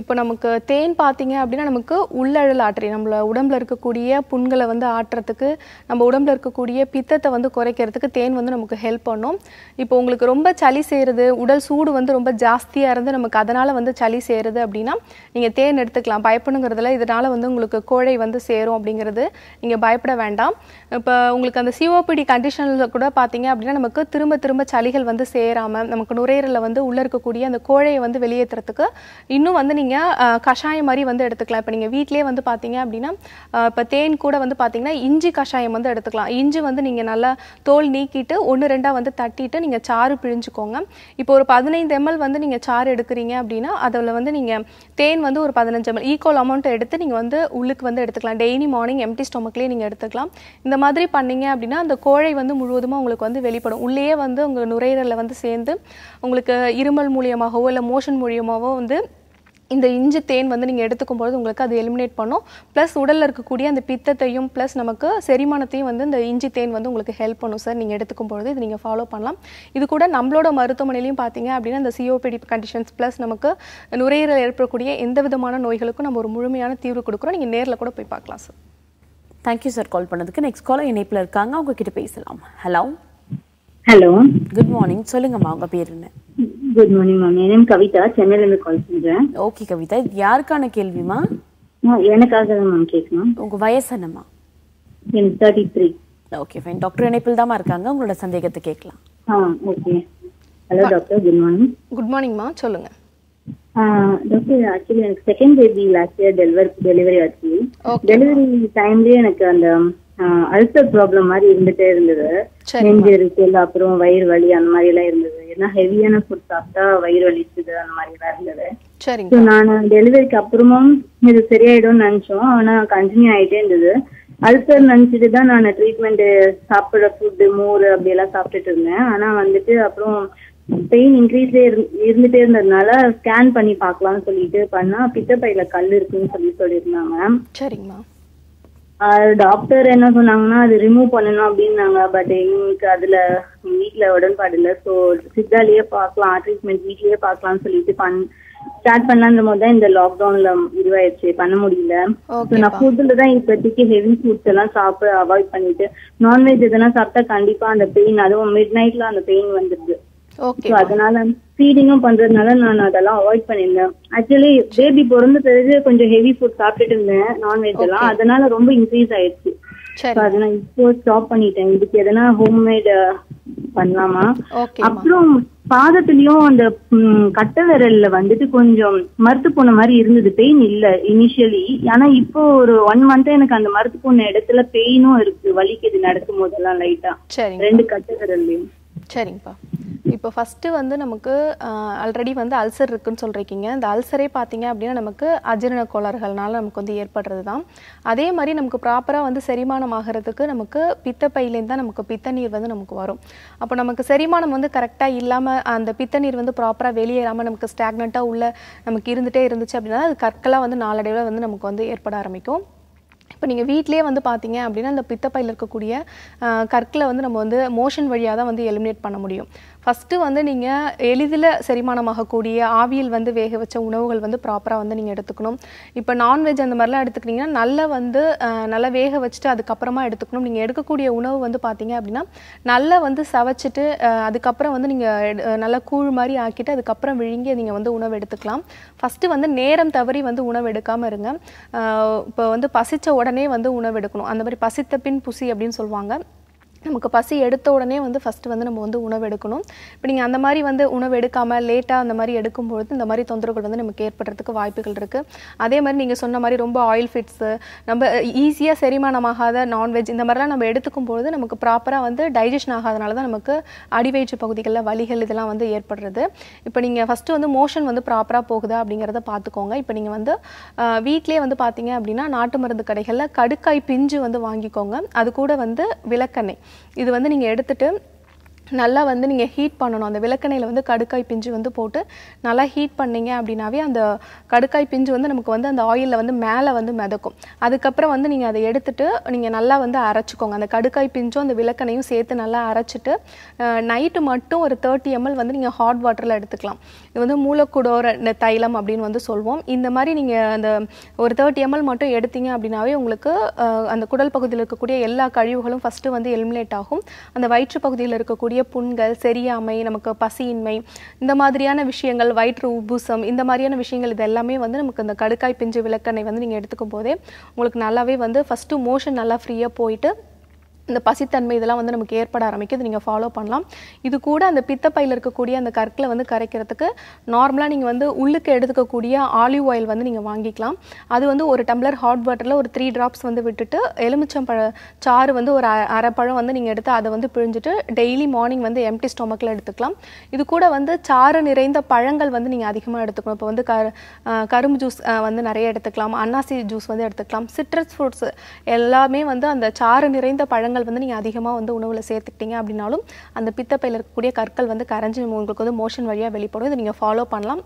இப்போ நமக்கு தேன் பாத்தீங்க அப்படினா நமக்கு உள்ளழல் ஆற்றி நம்ம உடம்பல இருக்க கூடிய புண்களை வந்து ஆற்றத்துக்கு நம்ம உடம்பல இருக்க கூடிய பித்தத்தை வந்து குறைக்கிறதுக்கு தேன் வந்து நமக்கு ஹெல்ப் பண்ணும் இப்போ உங்களுக்கு ரொம்ப சளி சேருது உடல் சூடு வந்து ரொம்ப ஜாஸ்தியா இருந்து நமக்கு அதனால வந்து சளி சேருது அப்படினா நீங்க தேன் எடுத்துக்கலாம் பயப்படுங்கிறதுல இதனால வந்து உங்களுக்கு கோழை வந்து சேரும் அப்படிங்கிறது நீங்க பயப்பட வேண்டாம் இப்போ உங்களுக்கு அந்த சிஓபிடி கண்டிஷன்ல கூட பாத்தீங்க அப்படினா நமக்கு திரும்ப திரும்ப சளிகள் வந்து சேராம நமக்கு நுரையீரல்ல வந்து உள்ள இருக்க கூடிய அந்த கோழையை வந்து வெளியேத்துறதுக்கு இன்னும் வந்து கஷாயம் மாதிரி வந்து எடுத்துக்கலாம் இப்போ நீங்க வீட்லயே வந்து பாத்தீங்க அப்படினா இப்ப தேன் கூட வந்து பாத்தீங்கனா இஞ்சி கஷாயம் வந்து எடுத்துக்கலாம் இஞ்சி வந்து நீங்க நல்லா தோல் நீக்கிட்டு 1-2 வந்து தட்டிட்டு நீங்க சாறு பிழிஞ்சுக்கோங்க இப்போ ஒரு 15 ml வந்து நீங்க சாறு எடுக்குறீங்க அப்படினா அதுல வந்து நீங்க தேன் வந்து ஒரு 15 ml ஈக்குவல் அமௌண்ட் எடுத்து நீங்க வந்து உள்ளுக்கு வந்து எடுத்துக்கலாம் டெய்லி மார்னிங் எம்டி ஸ்டொமக்லயே நீங்க எடுத்துக்கலாம் இந்த மாதிரி பண்ணீங்க அப்படினா அந்த கோழை வந்து முழுதுமா உங்களுக்கு வந்து வெளிப்படும் உள்ளேயே வந்து உங்க நுரையீரல்ல வந்து சேர்ந்து உங்களுக்கு இருமல் மூலியமாகவோ இல்ல மோஷன் மூலியமாகவோ வந்து இந்த இஞ்சி தேன் வந்து நீங்க எடுத்துக்கும்போது உங்களுக்கு அது எலிமினேட் பண்ணும் பிளஸ் உடல்ல இருக்க கூடிய அந்த பித்தத்தையும் பிளஸ் நமக்கு செரிமானத்தையும் வந்து இந்த இஞ்சி தேன் வந்து உங்களுக்கு ஹெல்ப் பண்ணும் சார் நீங்க எடுத்துக்கும்போது இது நீங்க ஃபாலோ பண்ணலாம் இது கூட நம்மளோட மருத்துவமனையிலயும் பாத்தீங்க அப்படினா அந்த COPD கண்டிஷன்ஸ் பிளஸ் நமக்கு நுரையீரல் ஏற்பட கூடிய எந்தவிதமான நோய்களுக்கும் நம்ம ஒரு முழுமையான தீர்வு கொடுக்கிறோம் நீங்க நேர்ல கூட போய் பார்க்கலாம் sir Thank you sir call பண்ணதுக்கு நெக்ஸ்ட் காலர் இணைப்புல இருக்காங்க அவங்க கிட்ட பேசலாம் hello hello good morning சொல்லுங்கமா உங்க பேர் என்ன good morning ma'am என் name கவிதா சென்னையில இருந்து கால் பண்றேன் okay கவிதா இது யார்கான கேள்விமா எனக்காக நான் கேக்குறேன் உங்க வயசு என்னமா எனக்கு 33 okay fine டாக்டர் இணைப்புல தான் இருக்காங்க உங்களோட சந்தேகத்தை கேக்கலாம் okay hello doctor good morning ma சொல்லுங்க Doctor, actually, second baby last year delivery actually. Okay. Delivery time le enak and ulcer problem mari irundite irundhathu. Nenjeri kella appuram vayir vali and mari la irundhathu. Ena heavy ana food saapta vayir valichudhu and mari la irundhathu. Seringa. So naan delivery ku appuramum idu seriyaidu nanachom ana continue aite irundhathu. Ulcer nanachittu dhaan naan treatment saapra food more abela saaptittu irundhen ana vandittu appuram Pain increase irundite irundadnala scan panni paakalam sollitu panna pitta paila kall irukku solli soliranga ma'am சரிங்க மா doctor என்ன சொன்னாங்கன்னா அது remove பண்ணனும் அப்படினாங்க but எனக்கு அதுல வீட்ல உடல் பாடல சோ சித்தாலியே பார்க்கலாம் ட்ரீட்மென்ட் வீட்லயே பார்க்கலாம் சொல்லிட்டு ஸ்டார்ட் பண்ணலாம்ன்றதுல இந்த லாக் டவுன்ல இதுவாயிடுச்சு பண்ண முடியல சோ நான் ஃபுட்ல தான் இப்போதைக்கு ஹெவி ஃபுட்ஸ் எல்லாம் சாப்பிட அவாய்ட் பண்ணிட்டு நான்வெஜ் எதனா சாப்பிட்டா கண்டிப்பா அந்த பெயின் அதுவும் மிட் நைட்ல அந்த பெயின் வந்துருது Okay. So adanalam feedingum pandradnala naan adala avoid panirren. Actually baby porundha periye konja heavy food saapittirundhen non-veg la adanaala romba increase aayiruchu. So adana ipo stop panniten. Idukku edana homemade pannalama. Appuram paadathiliyum and kattaverella vandittu konjam marthu pona mari irundhudu pain illa initially. Ana ipo oru 1 month enakku and marthu pona edathila pain irukku valikidhu nadakkumbodala light ah. Rendu kattaverellum. சரிங்கப்பா இப்போ first வந்து நமக்கு already வந்து ulcer இருக்குன்னு சொல்றீங்க அந்த அல்சரே பாத்தீங்க அப்படினா நமக்கு அஜீரண கோளாறுகள்னால நமக்கு வந்து ஏற்படுறதுதான் அதே மாதிரி நமக்கு ப்ராப்பரா வந்து செரிமானம் ஆகிறதுக்கு நமக்கு பித்த பையில இருந்து நமக்கு பித்த நீர் வந்து நமக்கு வரும் அப்ப நமக்கு செரிமானம் வந்து கரெக்ட்டா இல்லாம அந்த பித்த நீர் வந்து ப்ராப்பரா வெளியேறாம நமக்கு ஸ்டாக்னன்ட்டா உள்ள நமக்கு இருந்துட்டே இருந்துச்சு அப்படினா அது கற்களா வந்து நாளடைவுல வந்து நமக்கு வந்து ஏற்பட ஆரம்பிக்கும் இப்ப நீங்க வீட்லயே வந்து பாத்தீங்க அப்படினா அந்த பித்த பையில இருக்க கூடிய கற்களை வந்து நம்ம வந்து மோஷன் வழியா தான் வந்து எலிமினேட் பண்ண முடியும் First வந்து நீங்க எலிதில செரிமானமாக கூடிய ஆவியில் வந்து வேக வச்ச உணவுகள் வந்து ப்ராப்பரா வந்து நீங்க எடுத்துக்கணும். இப்ப நான் வெஜ் அந்த மாதிரிலாம் எடுத்துக்கிட்டீங்கன்னா நல்ல வந்து நல்ல வேக வச்சிட்டு அதுக்கு அப்புறமா எடுத்துக்கணும். நீங்க எடுக்க கூடிய உணவு வந்து பாத்தீங்க அப்படினா நல்ல வந்து சவச்சிட்டு அதுக்கு அப்புறம் வந்து நீங்க நல்ல கூழ் மாதிரி ஆக்கிட்டு அதுக்கு அப்புறம் விழுங்கி நீங்க வந்து உணவு எடுத்துக்கலாம். First வந்து நேரம் தவறி வந்து உணவு எடுக்காம இருங்க. இப்ப வந்து பசிச்ச உடனே வந்து உணவு எடுக்கணும். அந்த மாதிரி பசித்த பின் புசி அப்படினு சொல்வாங்க. நமக்கு பசி எடுத்த உடனே வந்து ஃபர்ஸ்ட் வந்து நம்ம வந்து உணவு எடுக்கணும். இப்போ நீங்க அந்த மாதிரி வந்து உணவு எடுக்காம லேட்டா அந்த மாதிரி எடுக்கும் பொழுது இந்த மாதிரி தொந்தரவுகள் வந்து நமக்கு ஏற்படுறதுக்கு வாய்ப்புகள் இருக்கு. அதே மாதிரி நீங்க சொன்ன மாதிரி ரொம்ப ஆயில் ஃபுட்ஸ் நம்ம ஈஸியா செரிமானமாகாத நான்வெஜ் இந்த மாதிரிலாம் நம்ம எடுத்துக்கும் பொழுது நமக்கு ப்ராப்பரா வந்து டைஜஷன் ஆகாதனால தான் நமக்கு அடிவயிற்று பகுதிகள்ல வலிகள் இதெல்லாம் வந்து ஏற்படுறது. இப்போ நீங்க ஃபர்ஸ்ட் வந்து மோஷன் வந்து ப்ராப்பரா போகுதா அப்படிங்கறத பாத்துக்கோங்க. இப்போ நீங்க வந்து வீட்லயே வந்து பாத்தீங்க அப்படினா நாட்டு மருந்து கடைகள்ல கடுக்காய் பிஞ்சு வந்து வாங்கிக்கோங்க. அது கூட வந்து விளக்கெண்ணெய் இது வந்து நீங்க எடுத்துட்டு நல்லா வந்து நீங்க ஹீட் பண்ணனும் அந்த விளக்கெண்ணெயில வந்து கடுக்காய் பிஞ்சு வந்து போட்டு நல்லா ஹீட் பண்ணீங்க அப்படினாவே அந்த கடுக்காய் பிஞ்சு வந்து நமக்கு வந்து அந்த ஆயில்ல வந்து மேலே வந்து மிதக்கும் அதுக்கு அப்புறம் வந்து நீங்க அதை எடுத்துட்டு நீங்க நல்லா வந்து அரைச்சுக்கோங்க அந்த கடுக்காய் பிஞ்சும் அந்த விளக்கெண்ணையும் சேர்த்து நல்லா அரைச்சிட்டு நைட் மட்டும் ஒரு 30 ml வந்து நீங்க ஹாட் வாட்டர்ல எடுத்துக்கலாம் இது வந்து மூலக்கூடோர தைலம் அப்படினு வந்து சொல்வோம் இந்த மாதிரி நீங்க அந்த ஒரு 30 ml மட்டும் எடுத்தீங்க அப்படினாவே உங்களுக்கு அந்த குடல் பகுதியில் இருக்க கூடிய எல்லா கழிவுகளும் ஃபர்ஸ்ட் வந்து எலிமினேட் ஆகும் அந்த வயிற்று பகுதியில் இருக்க புண்கள் சரியாமை நமக்கு பசியின்மை இந்த மாதிரியான விஷயங்கள் வயிற்று உபுசம் இந்த மாதிரியான விஷயங்கள் இது எல்லாமே வந்து நமக்கு அந்த கடுக்காய் பிஞ்சு விளக்கெண்ணெய் வந்து நீங்க எடுத்துக்கும்போதே உங்களுக்கு நல்லாவே வந்து ஃபர்ஸ்ட் மோஷன் நல்லா ஃப்ரீயா போயிட்டு இந்த பசித்தன்மை இதெல்லாம் வந்து நமக்கு ஏற்பட ஆரம்பிக்குது நீங்க ஃபாலோ பண்ணலாம் இது கூட அந்த பித்த பையில இருக்க கூடிய அந்த கற்களை வந்து கரைக்கிறதுக்கு நார்மலா நீங்க வந்து உள்ளுக்கு எடுத்துக்க கூடிய ஆலிவ் ஆயில் வந்து நீங்க வாங்கிக்கலாம் அது வந்து ஒரு டம்ளர் ஹாட் வாட்டர்ல ஒரு 3 டிராப்ஸ் வந்து விட்டுட்டு எலுமிச்சம்பழ சாறு வந்து ஒரு அரை பழம் வந்து நீங்க எடுத்து அதை வந்து பிழிஞ்சிட்டு டெய்லி மார்னிங் வந்து எம்டி ஸ்டொமக்ல எடுத்துக்கலாம் இது கூட வந்து சாறு நிறைந்த பழங்கள் வந்து நீங்க அதிகமா எடுத்துக்கணும் இப்ப வந்து கரும்பு ஜூஸ் வந்து நிறைய எடுத்துக்கலாம் அன்னாசி ஜூஸ் வந்து எடுத்துக்கலாம் சிட்ரஸ் ஃப்ரூட்ஸ் எல்லாமே வந்து அந்த சாறு நிறைந்த பழங்கள் வந்து நீங்க அதிகமா வந்து உணவுல சேர்த்துக்கிட்டீங்க அப்படினாலும் அந்த பித்த பையில இருக்க கூடிய கற்கள் வந்து கரஞ்சு உங்களுக்கு வந்து மோஷன் வழியா வெளிப்படும் இத நீங்க ஃபாலோ பண்ணலாம்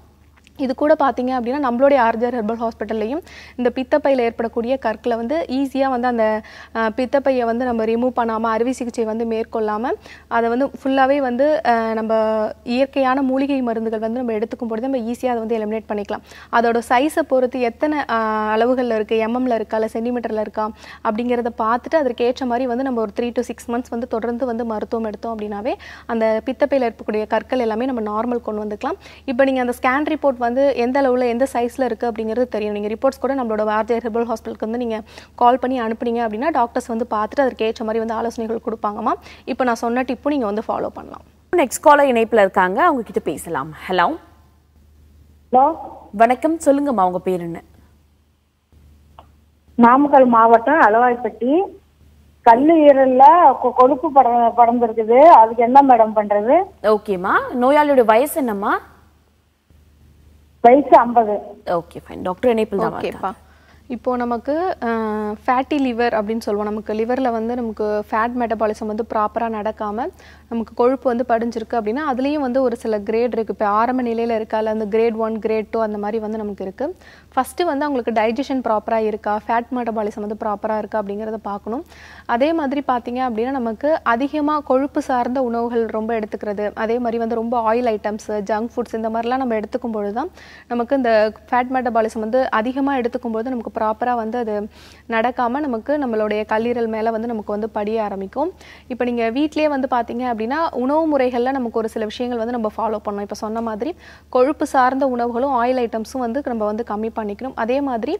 இது கூட பாத்தீங்க அப்படினா நம்மளுடைய RJ Hospitalலையும் இந்த பித்தப்பையில ஏற்படக்கூடிய கற்களை வந்து ஈஸியா வந்து அந்த பித்தப்பையை வந்து நம்ம ரிமூவ் பண்ணாம அறுவை சிகிச்சை வந்து மேற்கொள்ளாம அத வந்து ஃபுல்லாவே வந்து நம்ம இயற்கையான மூலிகை மருந்துகள் வந்து நம்ம எடுத்துக்கும் போது நம்ம ஈஸியா அத வந்து எலிமினேட் பண்ணிக்கலாம் அதோட சைஸை பொறுத்து எத்தனை அளவுகள்ல இருக்கு mmல இருக்கா இல்ல சென்டிமீட்டர்ல இருக்கா அப்படிங்கறத பார்த்துட்டு அதற்கு ஏற்ற மாதிரி வந்து நம்ம ஒரு 3 to 6 months வந்து தொடர்ந்து வந்து மருத்துவம் எடுத்தோம் அப்படினாவே அந்த பித்தப்பையில ஏற்படக்கூடிய கற்கள் எல்லாமே நம்ம நார்மல் கொண்டு வந்துக்கலாம் இப்போ நீங்க அந்த ஸ்கேன் ரிப்போர்ட் வந்து எந்த அளவுல எந்த சைஸ்ல இருக்கு அப்படிங்கறது தெரியும் நீங்க ரிப்போர்ட்ஸ் கூட நம்மளோட RJ ஹாஸ்பிடலுக்கு வந்து நீங்க கால் பண்ணி அனுப்புனீங்க அப்படினா டாக்டர்ஸ் வந்து பார்த்துட்டு அதற்கு ஏற்ற மாதிரி வந்து ஆலோசனைகள் கொடுப்பாங்கமா இப்போ நான் சொன்ன டிப் நீங்க வந்து ஃபாலோ பண்ணலாம் நெக்ஸ்ட் காலர் இணைப்புல இருக்காங்க அவங்க கிட்ட பேசலாம் ஹலோ ஹலோ வணக்கம் சொல்லுங்கமா உங்க பேர் என்ன நாமக்கல் மாவட்டம் அலவாய்ப்பட்டி கல்லீரல்ல கொழுப்பு படர்ந்திருக்குது அதுக்கு என்ன மேடம் பண்றது ஓகேமா நோயாளியோட வயசு என்னமா Price 50. Okay, fine. Doctor enable da vaata. இப்போ நமக்கு fatty liver அப்படினு சொல்வோம் நமக்கு liverல வந்து நமக்கு fat metabolism வந்து ப்ராப்பரா நடக்காம நமக்கு கொழுப்பு வந்து படிஞ்சிருக்கு அப்படினா அதுலயும் வந்து ஒரு சில கிரேட் இருக்கு இப்போ ஆரம்ப நிலையில இருக்கல அந்த கிரேட் 1 கிரேட் 2 அந்த மாதிரி வந்து நமக்கு இருக்கு ஃபர்ஸ்ட் வந்து உங்களுக்கு டைஜஷன் ப்ராப்பரா இருக்கா fat metabolism வந்து ப்ராப்பரா இருக்கா அப்படிங்கறத பார்க்கணும் அதே மாதிரி பாத்தீங்க அப்படினா நமக்கு அதிகமா கொழுப்பு சார்ந்த உணவுகள் ரொம்ப எடுத்துக்கிறது அதே மாதிரி வந்து ரொம்ப oil items junk foods இந்த மாதிரிலாம் நம்ம எடுத்துக்கும் போது தான் நமக்கு இந்த fat metabolism வந்து அதிகமா எடுத்துக்கும் போது நமக்கு Proper வந்து அது நடக்காம நமக்கு நம்மளுடைய கல்லீரல் மேல வந்து நமக்கு வந்து படிய ஆரம்பிக்கும் இப்போ நீங்க வீட்லயே வந்து பாத்தீங்க அப்படினா உணவு முறைகள்ல நமக்கு ஒரு சில விஷயங்கள் வந்து நம்ம ஃபாலோ பண்ணோம் இப்போ சொன்ன மாதிரி கொழுப்பு சார்ந்த உணவுகளும் oil ஐட்டம்ஸும் வந்து நம்ம வந்து கம்மி பண்ணிக்கணும் அதே மாதிரி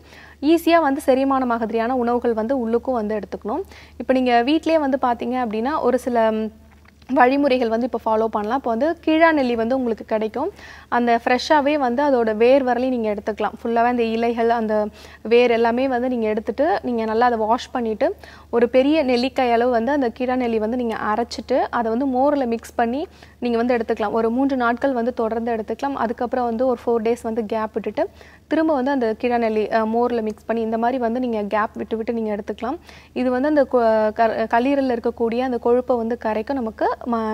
ஈஸியா வந்து செரிமானமாகறியான உணவுகள் வந்து உள்ளுக்கும் வந்து எடுத்துக்கணும் இப்போ நீங்க வீட்லயே வந்து பாத்தீங்க அப்படினா ஒரு சில வழிமுறைகள் வந்து இப்ப ஃபாலோ பண்ணலாம் அப்ப வந்து கீழாநெல்லி வந்து உங்களுக்கு கிடைக்கும் அந்த ஃப்ரெஷாவே வந்து அதோட வேர் வரலயே நீங்க எடுத்துக்கலாம் ஃபுல்லாவே அந்த இலைகள் அந்த வேர் எல்லாமே வந்து நீங்க எடுத்துட்டு நீங்க நல்லா அத வாஷ் பண்ணிட்டு ஒரு பெரிய நெல்லிக்காய் அளவு வந்து அந்த கீழாநெல்லி வந்து நீங்க அரைச்சிட்டு அத வந்து மோர்ல மிக்ஸ் பண்ணி நீங்க வந்து எடுத்துக்கலாம் ஒரு 3 நாட்கள் வந்து தொடர்ந்து எடுத்துக்கலாம் அதுக்கு அப்புறம் வந்து ஒரு 4 days வந்து கேப் விட்டுட்டு திரும்ப வந்து அந்த கீழாநெல்லி மோர்ல mix பண்ணி இந்த மாதிரி வந்து நீங்க கேப் விட்டு நீங்க எடுத்துக்கலாம் இது வந்து அந்த கல்லீரல்ல இருக்க கூடிய அந்த கொழுப்பை வந்து கரைக்கும் நமக்கு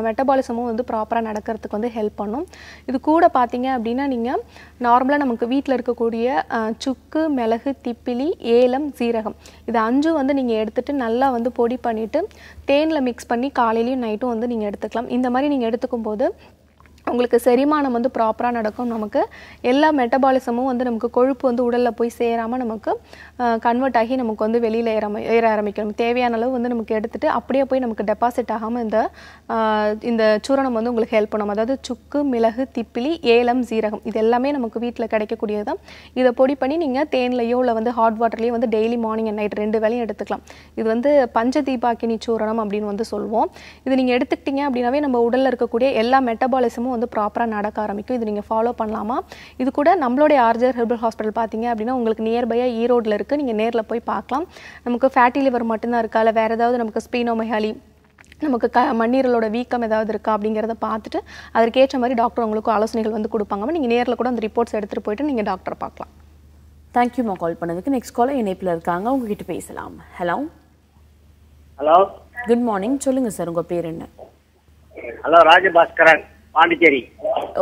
மெட்டபாலிசமும் வந்து ப்ராப்பரா நடக்கிறதுக்கு வந்து ஹெல்ப் பண்ணும் இது கூட பாத்தீங்க அப்படினா நீங்க நார்மலா நமக்கு வீட்ல இருக்க கூடிய சுக்கு மிளகு திப்பிலி ஏலம் சீரகம் இது 5 வந்து நீங்க எடுத்துட்டு நல்லா வந்து பொடி பண்ணிட்டு தேன்ல mix பண்ணி காலையிலயும் நைட்டும் வந்து நீங்க எடுத்துக்கலாம் இந்த மாதிரி நீங்க எடுத்துக்கும்போது உங்களுக்கு செரிமானம் வந்து ப்ராப்பரா நடக்கும் நமக்கு எல்லா மெட்டபாலிசமும் வந்து நமக்கு கொழுப்பு வந்து உடல்ல போய் சேராம நமக்கு கன்வர்ட் ஆகி நமக்கு வந்து வெளியில ஏற ஆரம்பிக்கும் தேவையான அளவு வந்து நமக்கு எடுத்துட்டு அப்படியே போய் நமக்கு டெபாசிட் ஆகாம இந்த சூரணம் வந்து உங்களுக்கு ஹெல்ப் பண்ணும் அதாவது சுக்கு மிளகு திப்பிலி ஏலம் சீரகம் இது எல்லாமே நமக்கு வீட்ல கிடைக்க கூடியது தான் இத பொடி பண்ணி நீங்க தேன்லயோ இல்ல வந்து ஹாட் வாட்டர்லயோ வந்து டெய்லி மார்னிங் and நைட் 2 வேளையும் எடுத்துக்கலாம் இது வந்து பஞ்சதீபாக்கினி சூரணம் அப்படினு வந்து சொல்வோம் இது நீங்க எடுத்துக்கிட்டீங்க அப்படினாவே நம்ம உடல்ல இருக்க கூடிய எல்லா மெட்டபாலிசமும் வந்து ப்ராப்பரா நடக்க ஆரம்பிக்கும் இது நீங்க ஃபாலோ பண்ணலாமா இது கூட நம்மளுடைய RJ ஹாஸ்பிடல் பாத்தீங்க அப்படினா உங்களுக்கு நியர் பை ஈரோட்ல இருக்கு நீங்க நேர்ல போய் பார்க்கலாம் நமக்கு ஃபேட்டி லிவர் மட்டும் தான் இருக்கா இல்ல வேற ஏதாவது நமக்கு ஸ்பினோமெகாலி நமக்கு மண்ணீரலோட வீக்கம் ஏதாவது இருக்கா அப்படிங்கறதை பார்த்துட்டு அதற்கு ஏற்ற மாதிரி டாக்டர் உங்களுக்கு ஆலோசனைகள் வந்து கொடுப்பாங்க நீங்க நேர்ல கூட அந்த ரிப்போர்ட்ஸ் எடுத்துட்டு போய்ட்டு நீங்க டாக்டர் பார்க்கலாம் Thank you மா கால் பண்ணதுக்கு நெக்ஸ்ட் காலர் இணைப்புல இருக்காங்க அவங்க கிட்ட பேசலாம் ஹலோ ஹலோ குட் மார்னிங் சொல்லுங்க சார் உங்க பேர் என்ன hello Rajabhaskaran Pondicherry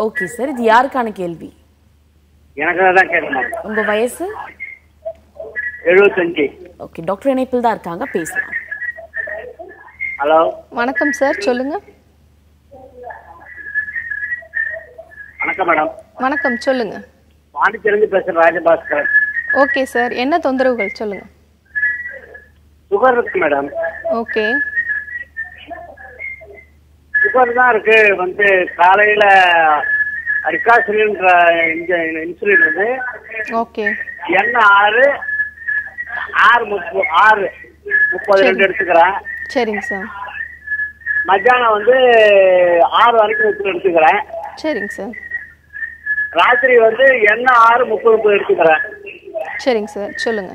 okay sir இது யாருக்கான கேள்வி எனக்காக தான் கேக்குறேன் உங்க வயசு 75 ஓகே டாக்டர் எனேபில் தான் இருக்காங்க பேசலாம் ஹலோ வணக்கம் சார் சொல்லுங்க வணக்கம் மேடம் வணக்கம் சொல்லுங்க பாண்டிச்சேரில இருந்து பேசுறேன் ராஜபாஸ்கரன் ஓகே சார் என்ன தொந்தரவுகள் சொல்லுங்க சுகர் இருக்கு மேடம் ஓகே சுகர் தான் இருக்கு வந்து காலையில அர்காசிலின்ற இன்சுலின் வந்து ஓகே என்ன 6:32 எடுத்துக்கறேன் சரிங்க சார் மத்தியானம் வந்து 6 வரைக்கும் எடுத்துக்கறேன் சரிங்க சார் ராத்திரி வந்து என்ன 6:30 எடுத்துக்கறேன் சரிங்க சார் சொல்லுங்க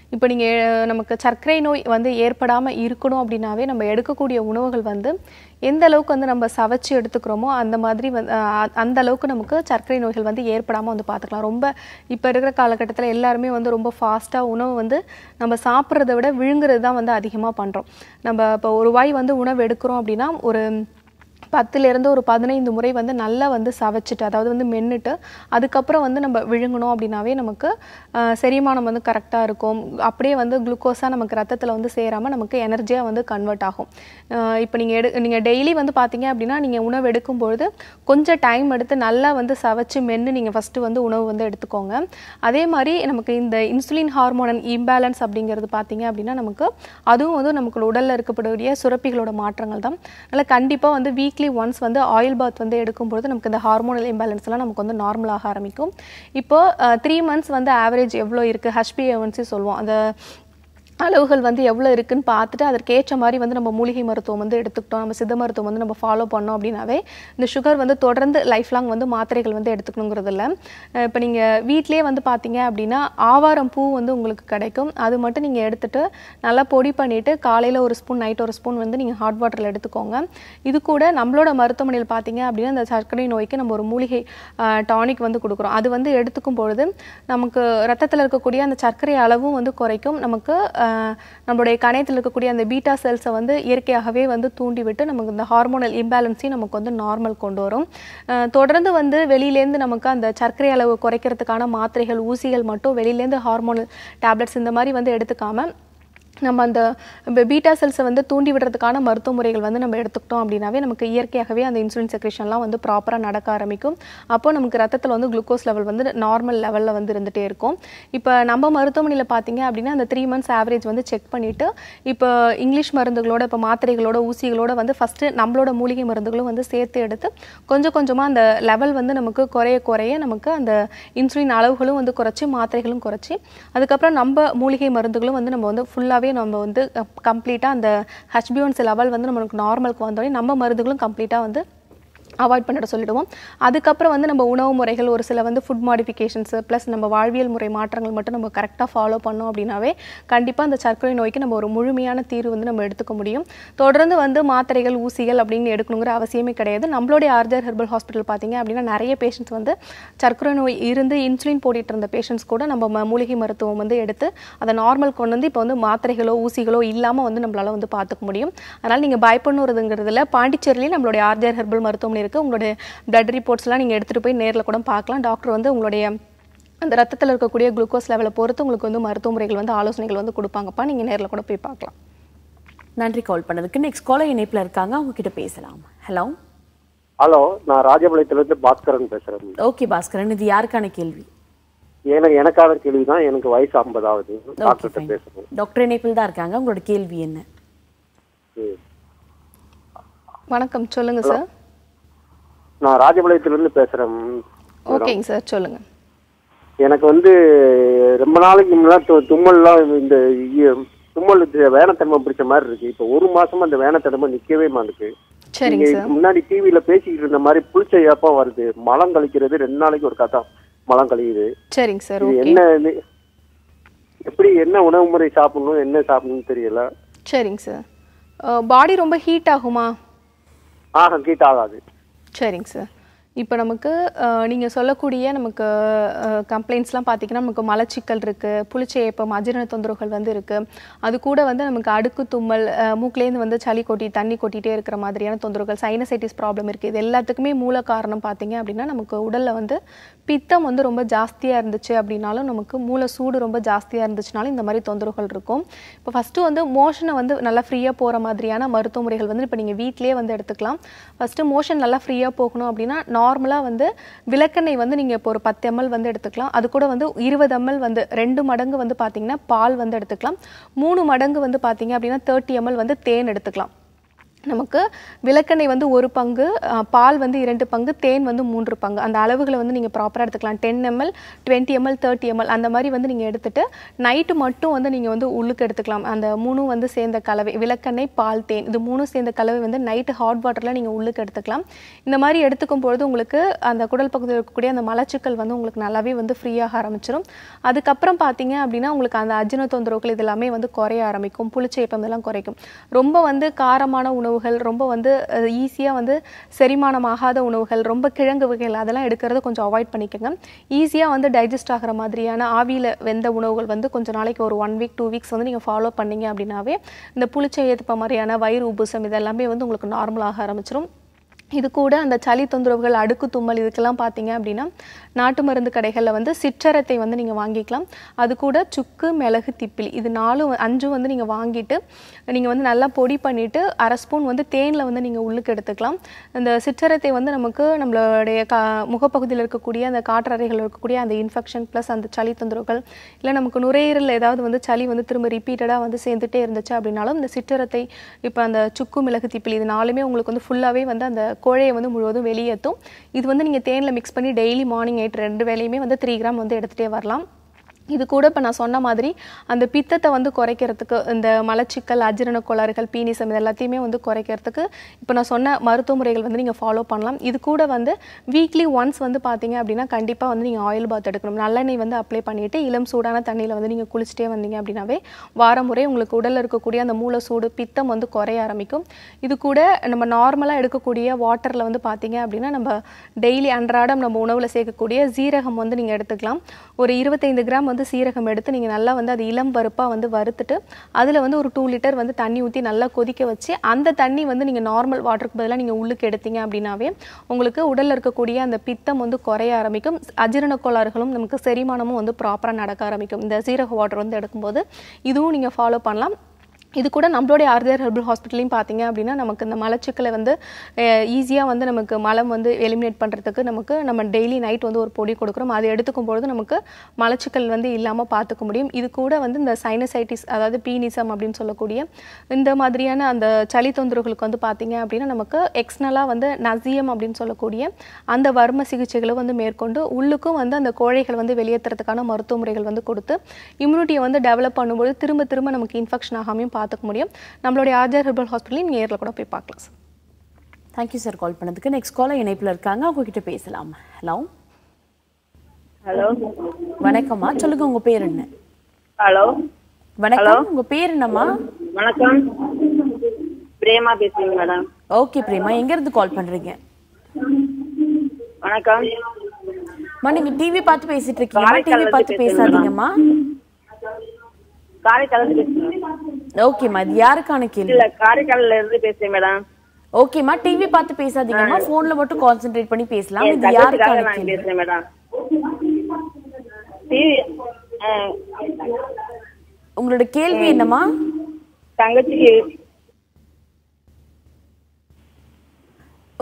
இப்போ நீங்க நமக்கு சர்க்கரை நோய் வந்து ஏற்படாம இருக்கணும் அப்படினாவே நம்ம எடுக்கக்கூடிய உணவுகள் வந்து எந்த அளவுக்கு வந்து நம்ம சவச்சி எடுத்துக்கறோமோ அந்த மாதிரி அந்த அளவுக்கு நமக்கு சர்க்கரை நோய்கள் வந்து ஏற்படாம வந்து பாத்துக்கலாம். ரொம்ப இப்ப இருக்கிற கால கட்டத்துல எல்லாரும் வந்து ரொம்ப ஃபாஸ்டா உணவு வந்து நம்ம சாப்பிறதை விட விழுங்குறது தான் வந்து அதிகமா பண்றோம். நம்ம இப்ப ஒரு வாய் வந்து உணவு எடுக்கறோம் அப்படினா ஒரு 10 ல இருந்து ஒரு 15 முறை வந்து நல்லா வந்து சவச்சிட்டு அதாவது வந்து மென்னிட்டு அதுக்கு அப்புறம் வந்து நம்ம விழுங்கணும் அப்படினாவே நமக்கு செரிமானம் வந்து கரெக்ட்டா இருக்கும். அப்படியே வந்து குளுக்கோஸா நமக்கு ரத்தத்துல வந்து சேராம நமக்கு எனர்ஜியா வந்து கன்வர்ட் ஆகும். இப்போ நீங்க டெய்லி வந்து பாத்தீங்க அப்படினா நீங்க உணவு எடுக்கும் பொழுது கொஞ்சம் டைம் எடுத்து நல்லா வந்து சவச்சி மென்னு நீங்க ஃபர்ஸ்ட் வந்து உணவு வந்து எடுத்துக்கோங்க. அதே மாதிரி நமக்கு இந்த இன்சுலின் ஹார்மோன் இம்பேலன்ஸ் அப்படிங்கிறது பாத்தீங்க அப்படினா நமக்கு அதுவும் வந்து நமக்கு உடல்ல இருக்கக்கூடிய சுரப்பிகளோட மாற்றங்கள் தான். அதனால கண்டிப்பா வந்து வீக்லி ஒன்ஸ் வந்து ஆயில் பாத் வந்து எடுக்கும்போது நமக்கு இந்த ஹார்மோனல் இம்பேலன்ஸ் எல்லாம் நமக்கு வந்து நார்மல் ஆக ஆரம்பிக்கும். இப்போ 3 மந்த்ஸ் வந்து ஆவரேஜ் எவ்வளவு இருக்கு HbA1c சொல்வோம். அந்த அளவுகள் வந்து எவ்வளவு இருக்குன்னு பார்த்துட்டு அதற்கு ஏற்ற மாதிரி வந்து நம்ம மூலிகை மருத்துவம் வந்து எடுத்துக்கிட்டோம், நம்ம சித்த மருத்துவம் வந்து நம்ம ஃபாலோ பண்ணோம் அப்படினாவே இந்த சுகர் வந்து தொடர்ந்து லைஃப் லாங் வந்து மாத்திரைகள் வந்து எடுத்துக்கணும்ங்கிறது இல்ல. இப்போ நீங்க வீட்லயே வந்து பாத்தீங்க அப்படினா ஆவாரம் பூ வந்து உங்களுக்கு கிடைக்கும். அது மட்டும் நீங்க எடுத்துட்டு நல்லா பொடி பண்ணிட்டு காலையில ஒரு ஸ்பூன் நைட் ஒரு ஸ்பூன் வந்து நீங்க ஹாட் வாட்டர்ல எடுத்துக்கோங்க. இது கூட நம்மளோட மருத்துவமனையில் பாத்தீங்க அப்படினா இந்த சர்க்கரை நோய்க்கு நம்ம ஒரு மூலிகை டானிக் வந்து கொடுக்கிறோம். அது வந்து எடுத்துக்கும் பொழுது நமக்கு ரத்தத்துல இருக்கக்கூடிய அந்த சர்க்கரை அளவும் வந்து குறைக்கும். நமக்கு நம்மளுடைய கணையத்தில் இருக்கக்கூடிய அந்த பீட்டா செல்ஸை வந்து இயற்கையாகவே வந்து தூண்டிவிட்டு நமக்கு இந்த ஹார்மோனல் இம்பேலன்ஸையும் நமக்கு வந்து நார்மல் கொண்டு வரும். தொடர்ந்து வந்து வெளியிலேருந்து நமக்கு அந்த சர்க்கரை அளவு குறைக்கிறதுக்கான மாத்திரைகள் ஊசிகள் மட்டும் வெளியிலேருந்து ஹார்மோனல் டேப்லெட்ஸ் இந்த மாதிரி வந்து எடுத்துக்காம நம்ம அந்த பீட்டா செல்ஸை வந்து தூண்டி விடுறதுக்கான மருத்துவ முறைகள் வந்து நம்ம எடுத்துக்கிட்டோம் அப்படினாவே நமக்கு இயற்கையாகவே அந்த இன்சுலின் செக்ரேஷன்லாம் வந்து ப்ராப்பராக நடக்க ஆரம்பிக்கும். அப்போ நமக்கு ரத்தத்தில் வந்து குளுக்கோஸ் லெவல் வந்து நார்மல் லெவலில் வந்து இருந்துகிட்டே இருக்கும். இப்போ நம்ம மருத்துவமனையில் பார்த்தீங்க அப்படின்னா அந்த 3 மந்த்ஸ் ஆவரேஜ் வந்து செக் பண்ணிவிட்டு இப்போ இங்கிலீஷ் மருந்துகளோட இப்போ மாத்திரைகளோட ஊசிகளோட வந்து ஃபஸ்ட்டு நம்மளோட மூலிகை மருந்துகளும் வந்து சேர்த்து எடுத்து கொஞ்சம் கொஞ்சமாக அந்த லெவல் வந்து நமக்கு குறைய குறைய நமக்கு அந்த இன்சுலின் அளவுகளும் வந்து குறைச்சி மாத்திரைகளும் குறைச்சி அதுக்கப்புறம் நம்ம மூலிகை மருந்துகளும் வந்து நம்ம வந்து ஃபுல்லாகவே நம்ம வந்து கம்ப்ளீட்டா அந்த HbA1c லெவல் வந்து நமக்கு நார்மலுக்கு வந்தோடனே நம்ம மருந்துகளும் கம்ப்ளீட்டா வந்து அவாய்ட் பண்ணிட சொல்லிடுவோம். அதுக்கப்புறம் வந்து நம்ம உணவு முறைகள் ஒரு சில வந்து ஃபுட் மாடிஃபிகேஷன்ஸ் ப்ளஸ் நம்ம வாழ்வியல் முறை மாற்றங்கள் மட்டும் நம்ம கரெக்டாக ஃபாலோ பண்ணோம் அப்படின்னாவே கண்டிப்பாக அந்த சர்க்கரை நோய்க்கு நம்ம ஒரு முழுமையான தீர்வு வந்து நம்ம எடுத்துக்க முடியும். தொடர்ந்து வந்து மாத்திரைகள் ஊசிகள் அப்படின்னு எடுக்கணுங்கிற அவசியமே கிடையாது. நம்மளுடைய RJ ஹெர்பல் ஹாஸ்பிட்டல் பார்த்தீங்க அப்படின்னா நிறைய பேஷண்ட்ஸ் வந்து சர்க்கரை நோய் இருந்து இன்சுலின் போட்டுட்டு இருந்த பேஷண்ட்ஸ் கூட நம்ம மூலிகை மருத்துவம் வந்து எடுத்து அதை நார்மல் கொண்டு வந்து இப்போ வந்து மாத்திரைகளோ ஊசிகளோ இல்லாமல் வந்து நம்மளால வந்து பார்த்துக்க முடியும். அதனால் நீங்கள் பயப்படுறதுங்கிறதுல பாண்டிச்சேரியிலேயே நம்மளுடைய RJ ஹெர்பல் மருத்துவமனை இருக்கு. உங்களுடைய பிளட் ரிப்போர்ட்ஸ்லாம் நீங்க எடுத்துட்டு போய் நேர்ல கூட பார்க்கலாம். டாக்டர் வந்து உங்களுடைய அந்த ரத்தத்தில் இருக்கக்கூடிய குளுக்கோஸ் லெவலை பொறுத்து உங்களுக்கு வந்து மருத்துவ முறைகள் வந்து ஆலோசனைகள் வந்து கொடுப்பாங்கப்பா. நீங்க நேர்ல கூட போய் பார்க்கலாம். நன்றி கால் பண்ணதுக்கு. நெக்ஸ்ட் காலர் இணைப்புல இருக்காங்க, அவங்க கிட்ட பேசலாம். ஹலோ ஹலோ, நான் ராஜபாளையத்துல இருந்து பாஸ்கரன் பேசுறேன். ஓகே பாஸ்கரன், இது யாருக்கான கேள்வி? எனக்கான கேள்வி தான். எனக்கு வயசு 50 ஆகுது. டாக்டர் கிட்ட பேசுறேன். டாக்டர் இணைப்புல தான் இருக்காங்க, உங்களோட கேள்வி என்ன? வணக்கம், சொல்லுங்க சார். நான் ராஜபாளையத்திலிருந்து பேசுறேன். ஓகேங்க சார், சொல்லுங்க. எனக்கு வந்து ரொம்ப நாளைக்கு முன்னாடி தும்மல்லாம் இந்த தும்மல் வேனத்தன்மை பிடிச்ச மாதிரி இருக்கு. இப்போ ஒரு மாசமா அந்த வேனத்தன்மை நிக்கவே மாட்டுக்கு. முன்னாடி டிவியில பேசிக்கிட்டு இருந்த மாதிரி புளிச்ச ஏப்பம் வருது, மலம் கழிக்கிறது, 2 நாளைக்கு ஒரு கதா மலம் கழியுது. சரிங்க சார், என்ன எப்படி என்ன உணவு முறை சாப்பிடணும் என்ன சாப்பிடணும்னு தெரியல. சரிங்க சார், பாடி ரொம்ப ஹீட் ஆகுமா? ஹீட் ஆகாது. சரிங்க சார், இப்போ நமக்கு நீங்கள் சொல்லக்கூடிய நமக்கு கம்ப்ளைண்ட்ஸ்லாம் பார்த்தீங்கன்னா நமக்கு மலச்சிக்கல் இருக்குது, புளிச்ச ஏப்பம், அஜீரண தொந்தரவுகள் வந்து இருக்குது. அது கூட வந்து நமக்கு அடுக்கு தும்மல், மூக்கிலேருந்து வந்து சளி கொட்டி தண்ணி கொட்டிகிட்டே இருக்கிற மாதிரியான தொந்தரவுகள், சைனசைட்டிஸ் ப்ராப்ளம் இருக்குது. இது எல்லாத்துக்குமே மூல காரணம் பார்த்தீங்க அப்படின்னா நமக்கு உடலில் வந்து பித்தம் வந்து ரொம்ப ஜாஸ்தியாக இருந்துச்சு அப்படின்னாலும் நமக்கு மூல சூடு ரொம்ப ஜாஸ்தியாக இருந்துச்சுனாலும் இந்த மாதிரி தொந்தரவுகள் இருக்கும். இப்போ ஃபஸ்ட்டு வந்து மோஷனை வந்து நல்லா ஃப்ரீயாக போகிற மாதிரியான மருத்துவ முறைகள் வந்து இப்போ நீங்கள் வீட்டிலே வந்து எடுத்துக்கலாம். ஃபஸ்ட்டு மோஷன் நல்லா ஃப்ரீயாக போகணும் அப்படின்னா நார்மலா வந்து விளக்கெண்ணெய் வந்து நீங்க இப்போ ஒரு 10 ml வந்து எடுத்துக்கலாம். அது கூட வந்து 20 ml வந்து 2 மடங்கு வந்து பாத்தீங்கன்னா பால் வந்து எடுத்துக்கலாம். 3 மடங்கு வந்து பாத்தீங்க அப்படின்னா 30 ml வந்து தேன் எடுத்துக்கலாம். நமக்கு விளக்கெண்ணெய் வந்து ஒரு பங்கு பால் வந்து இரண்டு பங்கு தேன் வந்து மூன்று பங்கு அந்த அளவுகளை வந்து நீங்க ப்ராப்பரா எடுத்துக்கலாம் 10 ml 20 ml 30 ml அந்த மாதிரி வந்து நீங்க எடுத்துட்டு நைட் மட்டும் வந்து நீங்க வந்து உள்ளுக்கு எடுத்துக்கலாம் அந்த மூணு வந்து சேர்ந்த கலவை விளக்கெண்ணெய் பால் தேன் இது மூணு சேர்ந்த கலவை வந்து நைட் ஹாட் வாட்டர்ல நீங்க உள்ளுக்கு எடுத்துக்கலாம் இந்த மாதிரி எடுத்துக்கும் பொழுது உங்களுக்கு அந்த குடல் பகுதியில் இருக்கக்கூடிய அந்த மலச்சிக்கல் வந்து உங்களுக்கு நல்லாவே வந்து ஃப்ரீயாக ஆரம்பிச்சிரும் அதுக்கு அப்புறம் பாத்தீங்க அப்படினா உங்களுக்கு அந்த அஜீரண தொந்தரவுகள் இதெல்லாம் வந்து குறைய ஆரம்பிக்கும் புளிச்சேப்பம் இதெல்லாம் குறையும் ரொம்ப வந்து காரமான ரொம்ப வந்து ஈஸியா வந்து செரிமானமாகாத உணவுகள் ரொம்ப கிழங்கு வகைகள் அதெல்லாம் எடுக்கறத கொஞ்சம் அவாய்ட் பண்ணிக்கங்க ஈஸியா வந்து டைஜெஸ்ட் ஆகற மாதிரியான ஆவியில வெந்த உணவுகள் வந்து கொஞ்ச நாளைக்கு ஒரு 1 வீக் 2 வீக்ஸ் வந்து நீங்க ஃபாலோ பண்ணீங்க அப்படினாவே இந்த புளிச்சை ஏதுப்ப மாதிரியான வயிறு உபசம் இதெல்லாம் வந்து உங்களுக்கு நார்மல் ஆக ஆரம்பிச்சிரும் இது கூட அந்த சளி தொந்தரவுகள் அடுக்கு தும்மல் இதெல்லாம் பாத்தீங்க அப்படினா நாட்டு மருந்து கடைகள்ல வந்து சிற்றரத்தை வந்து நீங்க வாங்கிக்கலாம் அது கூட சுக்கு மிளகு திப்பிலி இது 4-5 வந்து நீங்க வாங்கிட்டு நீங்க வந்து நல்லா பொடி பண்ணிட்டு அரை ஸ்பூன் வந்து தேன்ல வந்து நீங்க உள்ளுக்கு எடுத்துக்கலாம் அந்த சிற்றரத்தை வந்து நமக்கு நம்மளுடைய முகப்பகுதியில் இருக்கக்கூடிய அந்த காற்றறைகள் இருக்கக்கூடிய அந்த இன்ஃபெக்ஷன் பிளஸ் அந்த சளி தொந்தரவுகள் இல்ல நமக்கு நுரையீரல்ல ஏதாவது வந்து சளி வந்து திரும்ப ரிபீட்டடா வந்து சேர்ந்துட்டே இருந்துச்சு அப்படினாலும் இந்த சிற்றரத்தை இப்ப அந்த சுக்கு மிளகு திப்பிலி இது நாலுமே உங்களுக்கு வந்து ஃபுல்லாவே வந்து அந்த கோழையை வந்து முழுவதும் வெளியேத்தும் இது வந்து நீங்க தேன்ல mix பண்ணி டெய்லி மார்னிங் நைட் ரெண்டு வேளையுமே வந்து 3 கிராம் வந்து எடுத்துட்டே வரலாம் இது கூட இப்ப நான் சொன்ன மாதிரி அந்த பித்தத்தை வந்து குறைக்கிறதுக்கு இந்த மலச்சிக்கல் அஜீரண கோளாறுகள் பீனிசம் இதெல்லாம் வந்து குறைக்கிறதுக்கு இப்ப நான் சொன்ன மருத்துவ முறைகள் வந்து நீங்க ஃபாலோ பண்ணலாம் இது கூட வந்து வீக்லி once வந்து பாத்தீங்க அப்படினா கண்டிப்பா வந்து நீங்க ஆயில் பாத் எடுக்கணும் நல்லெண்ணெய் வந்து அப்ளை பண்ணிட்டு இளம் சூடான தண்ணியில வந்து நீங்க குளிச்சிட்டே வந்தீங்க அப்படினாவே வாரமுறை உங்களுக்கு உடல்ல இருக்கக்கூடிய அந்த மூல சூடு பித்தம் வந்து குறைய ஆரம்பிக்கும் இது கூட நம்ம நார்மலா எடுக்கக்கூடிய வாட்டர்ல வந்து பாத்தீங்க அப்படினா நம்ம டெய்லி அன்றாடம் நம்ம உணவுல சேர்க்கக்கூடிய சீரகம் வந்து நீங்க எடுத்துக்கலாம் ஒரு 25 கிராம் வந்து சீரகம் எடுத்து நீங்க நல்லா வந்து அது இளம் பருப்பா வந்து வறுத்துட்டு அதுல வந்து ஒரு 2 லிட்டர் வந்து தண்ணி ஊத்தி நல்லா கொதிக்க வச்சு அந்த தண்ணி வந்து நீங்க நார்மல் வாட்டருக்கு பதிலா நீங்க உள்ளுக்கு எடுத்தீங்க அப்படினாவே உங்களுக்கு உடல்ல இருக்க கூடிய அந்த பித்தம் வந்து குறைய ஆரம்பிக்கும் அஜீரண கோளாறுகளும் நமக்கு செரிமானமும் வந்து ப்ராப்பரா நடக்க ஆரம்பிக்கும் இந்த சீரக வாட்டர் வந்து எடுக்கும்போது இதுவும் நீங்க ஃபாலோ பண்ணலாம் இது கூட நம்மளுடைய RJ ஹாஸ்பிடல்லையும் பாத்தீங்க அப்படினா நமக்கு இந்த மலச்சிக்கலை வந்து ஈஸியா வந்து நமக்கு மலம் வந்து எலிமினேட் பண்றதுக்கு நமக்கு நம்ம டெய்லி நைட் வந்து ஒரு பொடி கொடுக்கிறோம் அதை எடுத்துக்கும் பொழுது நமக்கு மலச்சிக்கல் வந்து இல்லாம பாத்துக்க முடியும் இது கூட வந்து இந்த சைனசைட்டிஸ் அதாவது பீனிசம் அப்படினு சொல்லக்கூடிய இந்த மாதிரியான அந்த சளி தொந்தரவுகளுக்கு வந்து பாத்தீங்க அப்படினா நமக்கு எக்ஸ்னலா வந்து நசியம் அப்படினு சொல்லக்கூடிய அந்த வர்ம சிகிச்சைகளை வந்து மேற்கொண்டு உள்ளுக்கும் வந்து அந்த கோழைகள் வந்து வெளியேற்றதுக்கான மருத்துவ முறைகள் வந்து கொடுத்து இம்யூனிட்டியை வந்து டெவலப் பண்ணும்போது திரும்ப திரும்ப நமக்கு இன்ஃபெக்ஷன் ஆகாமயும் பாத்துக்க முடியும் நம்மளுடைய RJ ஹாஸ்பிடல்ல நீங்க நேர்ல கூட போய் பார்க்கலாம் sir thank you sir call பண்ணதுக்கு நெக்ஸ்ட் கால் இணைப்புல இருக்காங்க அவங்க கிட்ட பேசலாம் ஹலோ ஹலோ வணக்கம் சொல்லுங்க உங்க பேர் என்ன ஹலோ வணக்கம் உங்க பேர் என்னமா வணக்கம் பிரேமா பேசுறீங்க மேடம் ஓகே பிரேமா எங்க இருந்து கால் பண்றீங்க வணக்கம் மணிங்க டிவி பார்த்து பேசிட்டு இருக்கீங்க டிவி பார்த்து பேசாதீங்கமா காரைக்கால்ல பேசுறீங்க ஓகே மா யார்கான கேள்வி இல்ல காரைக்கால்ல இருந்து பேசுறேன் மேடம் ஓகே மா டிவி பார்த்து பேசாதீங்கமா போன்ல மட்டும் கான்சென்ட்ரேட் பண்ணி பேசலாம் இது யார்கான கேள்வி பேசுறேன் மேடம் டிவி உங்களோட கேள்வி என்னமா தங்கச்சி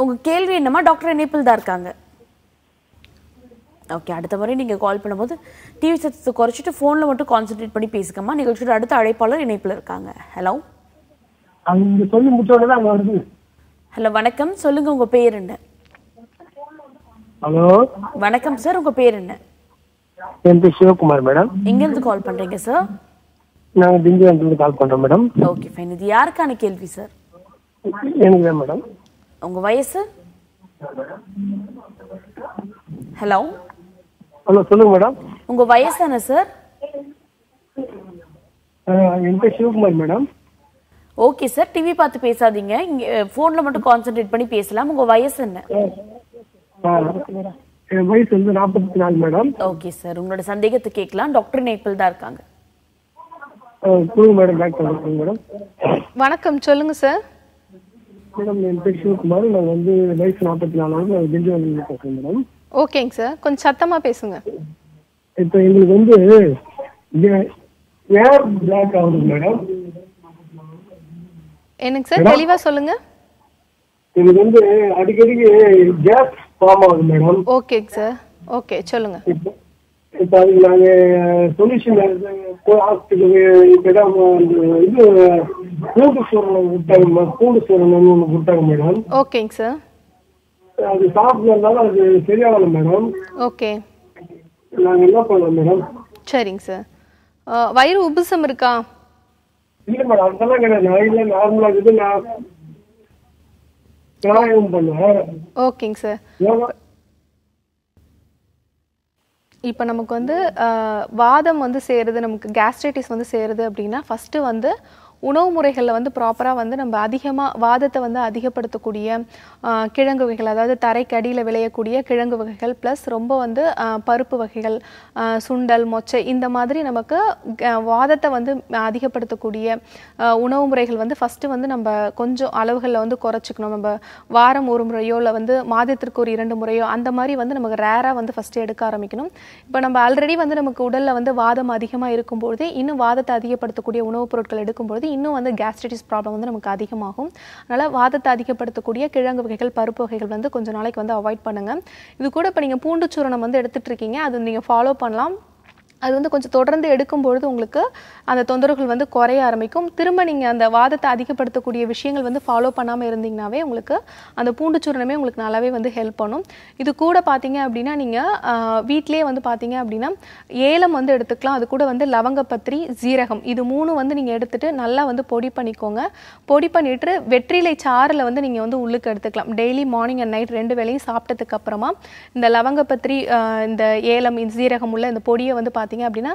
உங்க கேள்வி என்னமா டாக்டர் அனிதா இருக்காங்க ஓகே அடுத்த முறை நீங்க கால் பண்ணும்போது டிவி சத்தத்தை குறைச்சிட்டு போன்ல மட்டும் கான்சென்ட்ரேட் பண்ணி பேசுங்கமா நீங்க அடுத்த அழைப்பாளர் இணைப்புல இருக்காங்க ஹலோ அங்க சொல்லி முடிச்சவங்க தான் வருது ஹலோ வணக்கம் சொல்லுங்க உங்க பேர் என்ன ஹலோ வணக்கம் சார் உங்க பேர் என்ன என் பேர் சிவகுமார் மேடம் எங்க இருந்து கால் பண்றீங்க சார் நான் திண்டிவனத்துல இருந்து கால் பண்றேன் மேடம் ஓகே ஃபைன் இது யார்கான கேள்வி சார் எனக்கு மேடம் உங்க வயசு ஹலோ ஹலோ சொல்லுங்க மேடம் உங்க வயசு என்ன சார் என் பேர் Sivakumar madam okay sir TV பார்த்து பேசாதீங்க போன்ல மட்டும் கான்சென்ட்ரேட் பண்ணி பேசலாம் உங்க வயசு என்ன என் வயசு வந்து 44 மேடம் ஓகே சார் உங்களோட சந்தேகத்தை கேட்கலாம் டாக்டர் நேபில் தான் இருக்காங்க சொல்லுங்க மேடம் டாக்டர் மேடம் வணக்கம் சொல்லுங்க சார் மேடம் என் பேர் சிவகுமார் நான் வந்து வயசு 44 திண்டிவனத்துல இருக்கேன் மேடம் ஓகேங்க சார் கொஞ்சம் சத்தமா பேசுங்க இப்போ உங்களுக்கு வந்து ஏர் பிளாக் ஆகுது மேடம் எனக்கு சார் தெளிவா சொல்லுங்க இது வந்து அடிக்கடி கேஸ் ஃபார்ம் ஆகுது மேடம் ஓகேங்க சார் ஓகே சொல்லுங்க இப்போ அதுக்கு நாங்க சொல்யூஷன் ஹாஸ்பிடலுக்கு இது Okay, sir. Okay. Charing, sir. Why are you so much? Okay, sir. இப்ப நமக்கு வந்து வாதம் வந்து சேருது நமக்கு gastritis வந்து சேருது அப்படினா ஃபர்ஸ்ட் வந்து உணவு முறைகளல வந்து ப்ராப்பரா வந்து நம்ம அதிகமா வாதத்தை வந்து அதிகப்படுத்த கூடிய கிழங்கு வகைகள் அதாவது தரைக்கு அடியில விளைய கூடிய கிழங்கு வகைகள் plus ரொம்ப வந்து பருப்பு வகைகள் சுண்டல் மொச்சை இந்த மாதிரி நமக்கு வாதத்தை வந்து அதிகப்படுத்த கூடிய உணவு முறைகள் வந்து ஃபர்ஸ்ட் வந்து நம்ம கொஞ்சம் அளவுகளல வந்து குறைச்சுக்கணும் நம்ம வாரம் ஒரு முறையோல வந்து மாதத்திற்கு ஒரு இரண்டு முறையோ அந்த மாதிரி வந்து நமக்கு ரேரா வந்து ஃபர்ஸ்ட் எடுக்க ஆரம்பிக்கணும் இப்போ நம்ம ஆல்ரெடி வந்து நமக்கு உடல்ல வந்து வாதம் அதிகமா இருக்கும் பொழுது இன்னும் வாதத்தை அதிகப்படுத்த கூடிய உணவு பொருட்கள் எடுக்கும் பொழுது இன்னும் வந்து gastritis problem வந்து நமக்கு அதிகமாகும். அதனால வாதத்தை அதிகப்படுத்த கூடிய கிழங்கு வகைகள், பருப்பு வகைகள் வந்து கொஞ்ச நாளைக்கு வந்து அவாய்ட் பண்ணுங்க. இது கூட இப்ப நீங்க பூண்டு சூரணம் வந்து எடுத்துட்டு இருக்கீங்க. அது நீங்க ஃபாலோ பண்ணலாம். அது வந்து கொஞ்சம் தொடர்ந்து எடுக்கும் பொழுது உங்களுக்கு அந்த தொந்தரவுகள் வந்து குறைய ஆரம்பிக்கும். திரும்ப நீங்க அந்த வாதத்தை அதிகப்படுத்த கூடிய விஷயங்கள் வந்து ஃபாலோ பண்ணாம இருந்தீங்கனாவே உங்களுக்கு அந்த பூண்டு சூரணமே உங்களுக்கு நல்லாவே வந்து ஹெல்ப் பண்ணும். இது கூட பாத்தீங்க அப்படினா நீங்க வீட்லயே வந்து பாத்தீங்க அப்படினா ஏலம் வந்து எடுத்துக்கலாம். அது கூட வந்து லவங்கப்பத்திரி, ஜீரகம் இது மூணு வந்து நீங்க எடுத்துட்டு நல்லா வந்து பொடி பண்ணிக்கோங்க. பொடி பண்ணிட்டு வெற்றிலை சாறுல வந்து நீங்க வந்து உள்ளுக்கு எடுத்துக்கலாம். டெய்லி மார்னிங் அண்ட் நைட் ரெண்டு வேளையும் சாப்பிட்டதுக்கு அப்புறமா இந்த லவங்கப்பத்திரி இந்த ஏலம் இந்த ஜீரகம் உள்ள இந்த பொடியை வந்து பாத்தீங்க அப்படினா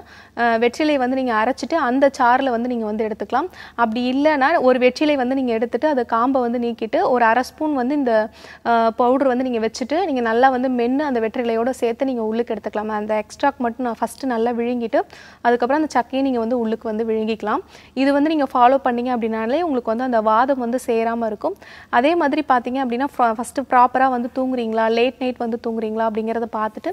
வெற்றிலை வந்து நீங்க அரைச்சிட்டு அந்த சார்ல வந்து நீங்க வந்து எடுத்துக்கலாம் அப்படி இல்லனா ஒரு வெற்றிலை வந்து நீங்க எடுத்துட்டு அத காம்ப வந்து நீக்கிட்டு ஒரு அரை ஸ்பூன் வந்து இந்த பவுடர் வந்து நீங்க வெச்சிட்டு நீங்க நல்லா வந்து மென்னு அந்த வெற்றிலையோட சேர்த்து நீங்க உள்ளுக்கு எடுத்துக்கலாம் அந்த எக்ஸ்ட்ராக்ட் மட்டும் நான் ஃபர்ஸ்ட் நல்லா விழுங்கிட்டு அதுக்கு அப்புறம் அந்த சக்கையை நீங்க வந்து உள்ளுக்கு வந்து விழுங்கிக்கலாம் இது வந்து நீங்க ஃபாலோ பண்ணீங்க அப்படினாலே உங்களுக்கு வந்து அந்த வாதம் வந்து சேராம இருக்கும் அதே மாதிரி பாத்தீங்க அப்படினா ஃபர்ஸ்ட் ப்ராப்பரா வந்து தூங்குறீங்களா லேட் நைட் வந்து தூங்குறீங்களா அப்படிங்கறத பார்த்துட்டு